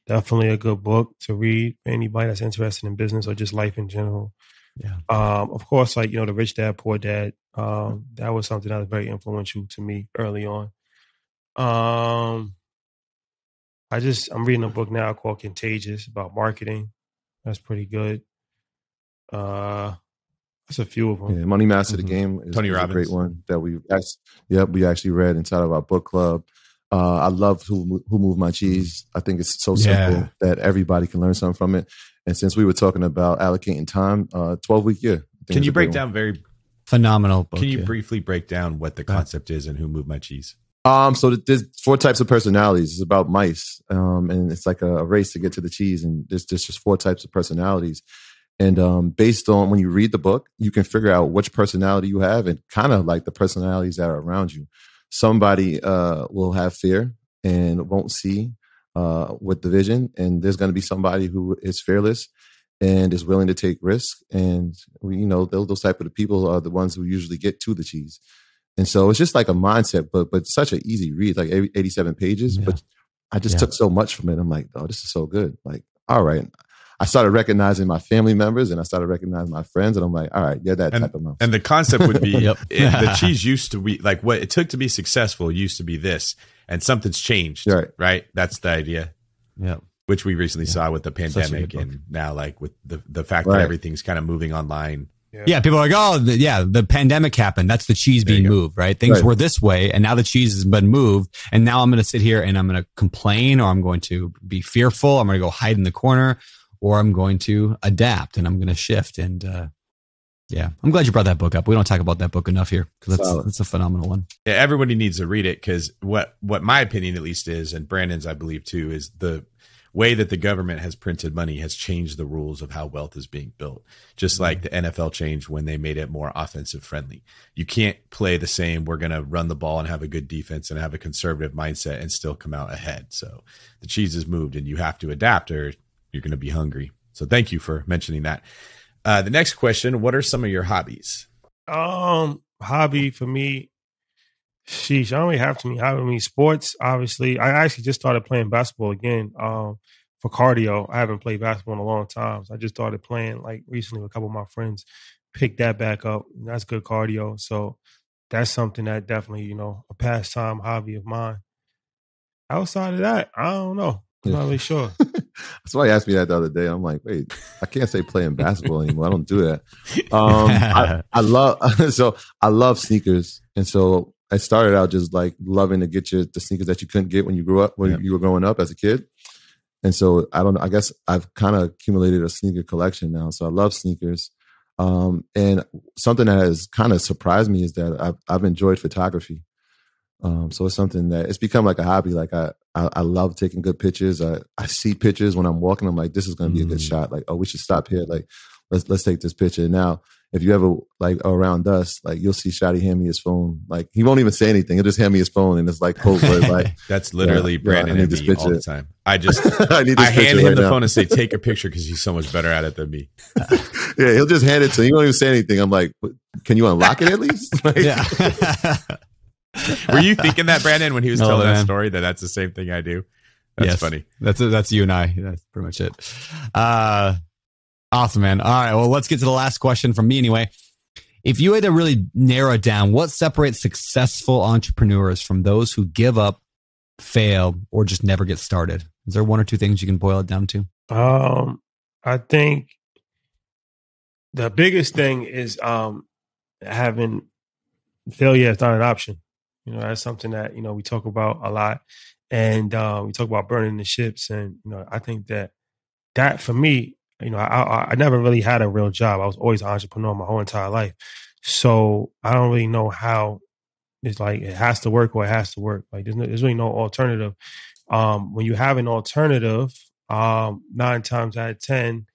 Definitely a good book to read for anybody that's interested in business or just life in general. Yeah. Um, of course, like, you know, The Rich Dad, Poor Dad. Um, that was something that was very influential to me early on. Um, I just, I'm reading a book now called Contagious about marketing. That's pretty good. Uh, That's a few of them. Yeah, Money Master mm-hmm. the Game is, Tony Robbins. Is a great one that we, yep, we actually read inside of our book club. Uh, I love Who, Who Moved My Cheese. I think it's so simple yeah. that everybody can learn something from it. And since we were talking about allocating time, uh, twelve-week year. Can you break down very phenomenal book, Can you yeah. briefly break down what the concept is and Who Moved My Cheese? Um, so there's four types of personalities. It's about mice. Um, and it's like a, a race to get to the cheese. And there's, there's just four types of personalities. And um, based on when you read the book, you can figure out which personality you have and kind of like the personalities that are around you. Somebody uh, will have fear and won't see uh, with the vision. And there's going to be somebody who is fearless and is willing to take risks. And, you know, those, those type of people are the ones who usually get to the cheese. And so it's just like a mindset, but but such an easy read, like eighty-seven pages. Yeah. But I just yeah. took so much from it. I'm like, oh, this is so good. Like, all right. I started recognizing my family members and I started recognizing my friends. And I'm like, all right, you're that and, type of mouse. And the concept would be yep. it, the cheese used to be, like what it took to be successful used to be this. And something's changed, right? right? That's the idea. Yeah. Which we recently yeah. saw with the pandemic and now like with the, the fact right. that everything's kind of moving online. Yeah. yeah, people are like, oh, the, yeah, the pandemic happened. That's the cheese being moved, right? Things right. were this way, and now the cheese has been moved. And now I'm going to sit here and I'm going to complain, or I'm going to be fearful. I'm going to go hide in the corner, or I'm going to adapt and I'm going to shift. And uh, yeah, I'm glad you brought that book up. We don't talk about that book enough here because that's, that's a phenomenal one. Yeah, everybody needs to read it because what, what my opinion at least is, and Brandon's I believe too, is the way that the government has printed money has changed the rules of how wealth is being built. Just like the N F L changed when they made it more offensive friendly. You can't play the same, we're going to run the ball and have a good defense and have a conservative mindset and still come out ahead. So the cheese is moved and you have to adapt or you're going to be hungry. So thank you for mentioning that. Uh, the next question, what are some of your hobbies? Um, hobby for me, sheesh, I only have to me. I mean, sports, obviously. I actually just started playing basketball again um, for cardio. I haven't played basketball in a long time. So I just started playing like recently with a couple of my friends. Picked that back up. And that's good cardio. So that's something that definitely, you know, a pastime hobby of mine. Outside of that, I don't know. I'm yeah. not really sure. That's why he asked me that the other day. I'm like, wait, I can't say playing basketball anymore. I don't do that. Um, I, I love so I love sneakers, and so. I started out just like loving to get your the sneakers that you couldn't get when you grew up, when yeah. you were growing up as a kid. And so I don't know, I guess I've kind of accumulated a sneaker collection now. So I love sneakers. Um, and something that has kind of surprised me is that I've, I've enjoyed photography. Um, so it's something that it's become like a hobby. Like I, I, I love taking good pictures. I, I see pictures when I'm walking. I'm like, this is going to be mm. a good shot. Like, oh, we should stop here. Like, let's, let's take this picture now. If you ever like around us, like you'll see Shadi hand me his phone. Like he won't even say anything. He'll just hand me his phone and it's like, cold word, like that's literally yeah, Brandon yeah, and me all the time. I just, I, need this I hand him right the now. phone and say, take a picture because he's so much better at it than me. yeah. He'll just hand it to me. He won't even say anything. I'm like, can you unlock it at least? Like, yeah. Were you thinking that, Brandon, when he was no, telling man. that story that that's the same thing I do? That's yes. funny. That's, that's you and I. That's pretty much it. Uh, Awesome, man. All right. Well, let's get to the last question from me anyway. If you had to really narrow it down, what separates successful entrepreneurs from those who give up, fail, or just never get started? Is there one or two things you can boil it down to? Um, I think the biggest thing is um, having failure is not an option. You know, that's something that, you know, we talk about a lot and uh, we talk about burning the ships. And, you know, I think that that for me, You know, I, I never really had a real job. I was always an entrepreneur my whole entire life. So I don't really know how it's like it has to work or it has to work. Like there's, no, there's really no alternative. Um, when you have an alternative, um, nine times out of ten,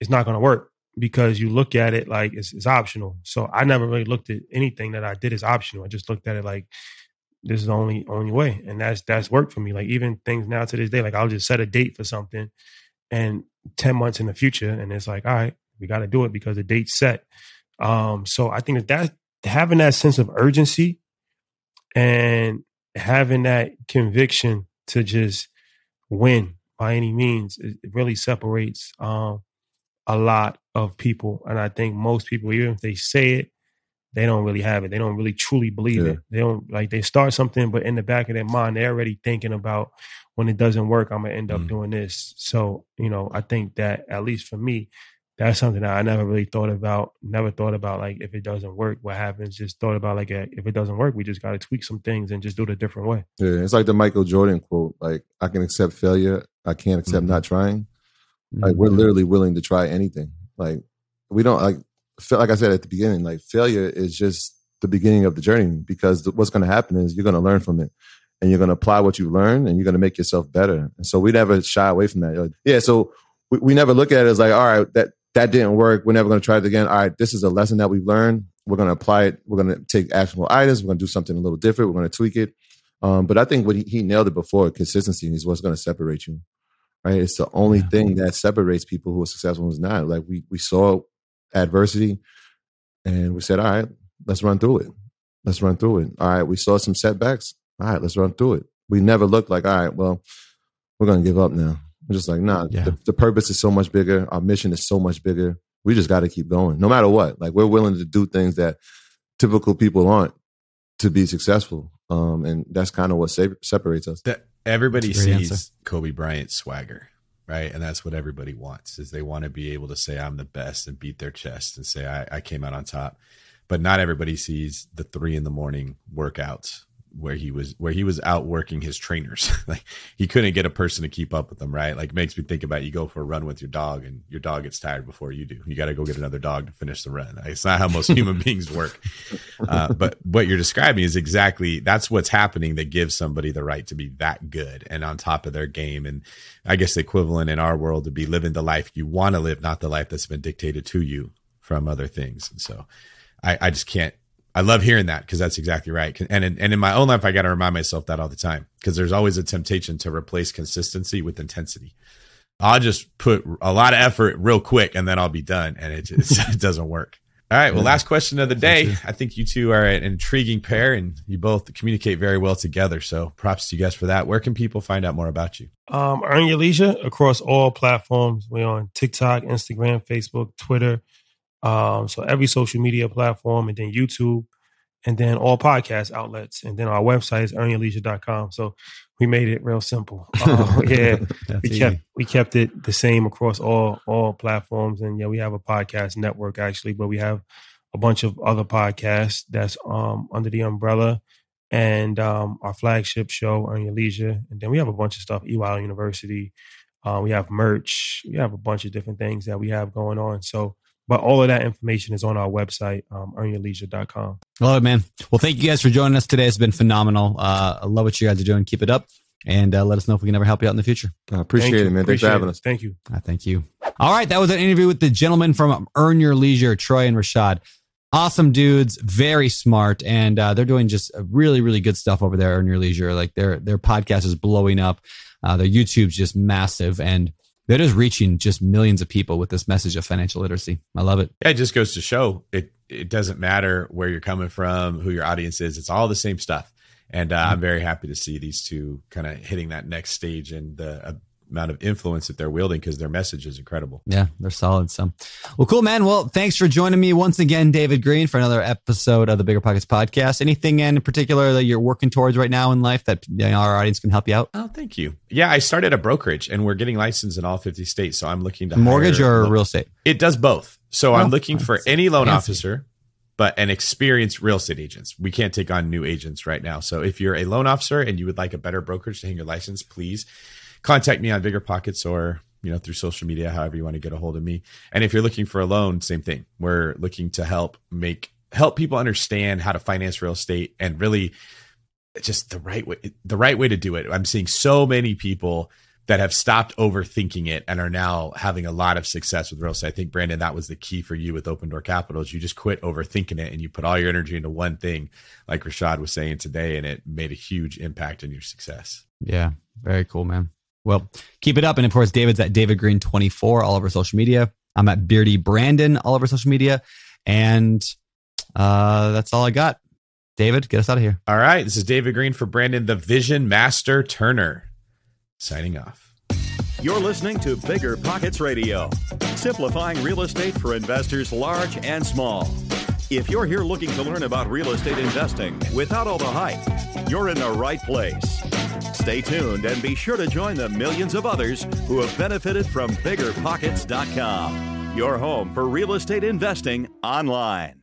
it's not going to work because you look at it like it's, it's optional. So I never really looked at anything that I did as optional. I just looked at it like this is the only only way. And that's that's worked for me. Like even things now to this day, like I'll just set a date for something and ten months in the future. And it's like, all right, we got to do it because the date's set. Um, so I think that, that having that sense of urgency and having that conviction to just win by any means, it really separates um, a lot of people. And I think most people, even if they say it, they don't really have it. They don't really truly believe yeah. it. They don't like they start something, but in the back of their mind, they're already thinking about when it doesn't work, I'm going to end up mm. doing this. So, you know, I think that at least for me, that's something that I never really thought about. Never thought about, like, if it doesn't work, what happens? Just thought about, like, if it doesn't work, we just got to tweak some things and just do it a different way. Yeah, it's like the Michael Jordan quote, like, I can accept failure. I can't accept mm-hmm. not trying. Like, mm-hmm. we're literally willing to try anything. Like, we don't, like, like I said at the beginning, like, failure is just the beginning of the journey, because what's going to happen is you're going to learn from it. And you're going to apply what you learn, and you're going to make yourself better. And so we never shy away from that. Like, yeah, so we, we never look at it as like, all right, that, that didn't work. We're never going to try it again. All right, this is a lesson that we've learned. We're going to apply it. We're going to take actionable items. We're going to do something a little different. We're going to tweak it. Um, but I think what he, he nailed it before, consistency is what's going to separate you, right? It's the only yeah. thing that separates people who are successful and who's not. Like, we we saw adversity, and we said, all right, let's run through it. Let's run through it. All right, we saw some setbacks. All right, let's run through it. We never looked like, all right, well, we're going to give up now. We're just like, nah, yeah. the, the purpose is so much bigger. Our mission is so much bigger. We just got to keep going no matter what. Like, we're willing to do things that typical people aren't to be successful. Um, and that's kind of what sa- separates us. That everybody sees answer. Kobe Bryant's swagger, right? And that's what everybody wants, is they want to be able to say, I'm the best, and beat their chest and say, I, I came out on top. But not everybody sees the three in the morning workouts, where he was, where he was outworking his trainers. Like, he couldn't get a person to keep up with them. Right. Like, makes me think about, you go for a run with your dog and your dog gets tired before you do. You got to go get another dog to finish the run. It's not how most human beings work. Uh, but what you're describing is exactly, that's what's happening, that gives somebody the right to be that good and on top of their game. And I guess the equivalent in our world would be living the life you want to live, not the life that's been dictated to you from other things. And so I, I just can't, I love hearing that, because that's exactly right. And in, and in my own life, I got to remind myself that all the time, because there's always a temptation to replace consistency with intensity. I'll just put a lot of effort real quick and then I'll be done. And it just it doesn't work. All right. Well, last question of the day. I think you two are an intriguing pair, and you both communicate very well together. So props to you guys for that. Where can people find out more about you? Um, Earn Your Leisure across all platforms. We're on TikTok, Instagram, Facebook, Twitter. Um, so every social media platform, and then YouTube, and then all podcast outlets, and then our website is earn your leisure dot com. So we made it real simple. Uh, yeah, we easy. kept we kept it the same across all all platforms, and yeah, we have a podcast network actually, but we have a bunch of other podcasts that's um, under the umbrella, and um, our flagship show, Earn Your Leisure, and then we have a bunch of stuff, E Y L University. Uh, we have merch. We have a bunch of different things that we have going on. So. But all of that information is on our website, um, earn your leisure dot com. Love it, man. Well, thank you guys for joining us today. It's been phenomenal. Uh, I love what you guys are doing. Keep it up. And uh, let us know if we can ever help you out in the future. I appreciate it, man. Thanks for having us. Thank you. Uh, thank you. All right. That was an interview with the gentlemen from Earn Your Leisure, Troy and Rashad. Awesome dudes, very smart, and uh, they're doing just really, really good stuff over there, Earn Your Leisure. Like, their their podcast is blowing up. Uh, their YouTube's just massive, and they're just reaching just millions of people with this message of financial literacy. I love it. Yeah, it just goes to show it it doesn't matter where you're coming from, who your audience is. It's all the same stuff. And uh, mm-hmm. I'm very happy to see these two kind of hitting that next stage and the amount of influence that they're wielding, because their message is incredible. Yeah, they're solid. So, well, cool, man. Well, thanks for joining me once again, David Green, for another episode of the Bigger Pockets Podcast. Anything in particular that you're working towards right now in life that, you know, our audience can help you out? Oh, thank you. Yeah, I started a brokerage, and we're getting licensed in all fifty states. So I'm looking to mortgage hire, or real estate. It does both. So oh, I'm looking for any loan fancy. officer, but an experienced real estate agents. We can't take on new agents right now. So if you're a loan officer and you would like a better brokerage to hang your license, please contact me on BiggerPockets, or, you know, through social media, however you want to get a hold of me. And if you're looking for a loan, same thing. We're looking to help make help people understand how to finance real estate, and really just the right way, the right way to do it. I'm seeing so many people that have stopped overthinking it and are now having a lot of success with real estate. I think, Brandon, that was the key for you with Open Door Capital. You just quit overthinking it and you put all your energy into one thing, like Rashad was saying today, and it made a huge impact in your success. Yeah, very cool, man. Well, keep it up. And of course, David's at David Green twenty-four, all over social media. I'm at Beardy Brandon, all over social media. And uh, that's all I got. David, get us out of here. All right. This is David Green for Brandon, the Vision Master Turner, signing off. You're listening to Bigger Pockets Radio, simplifying real estate for investors large and small. If you're here looking to learn about real estate investing without all the hype, you're in the right place. Stay tuned and be sure to join the millions of others who have benefited from bigger pockets dot com. your home for real estate investing online.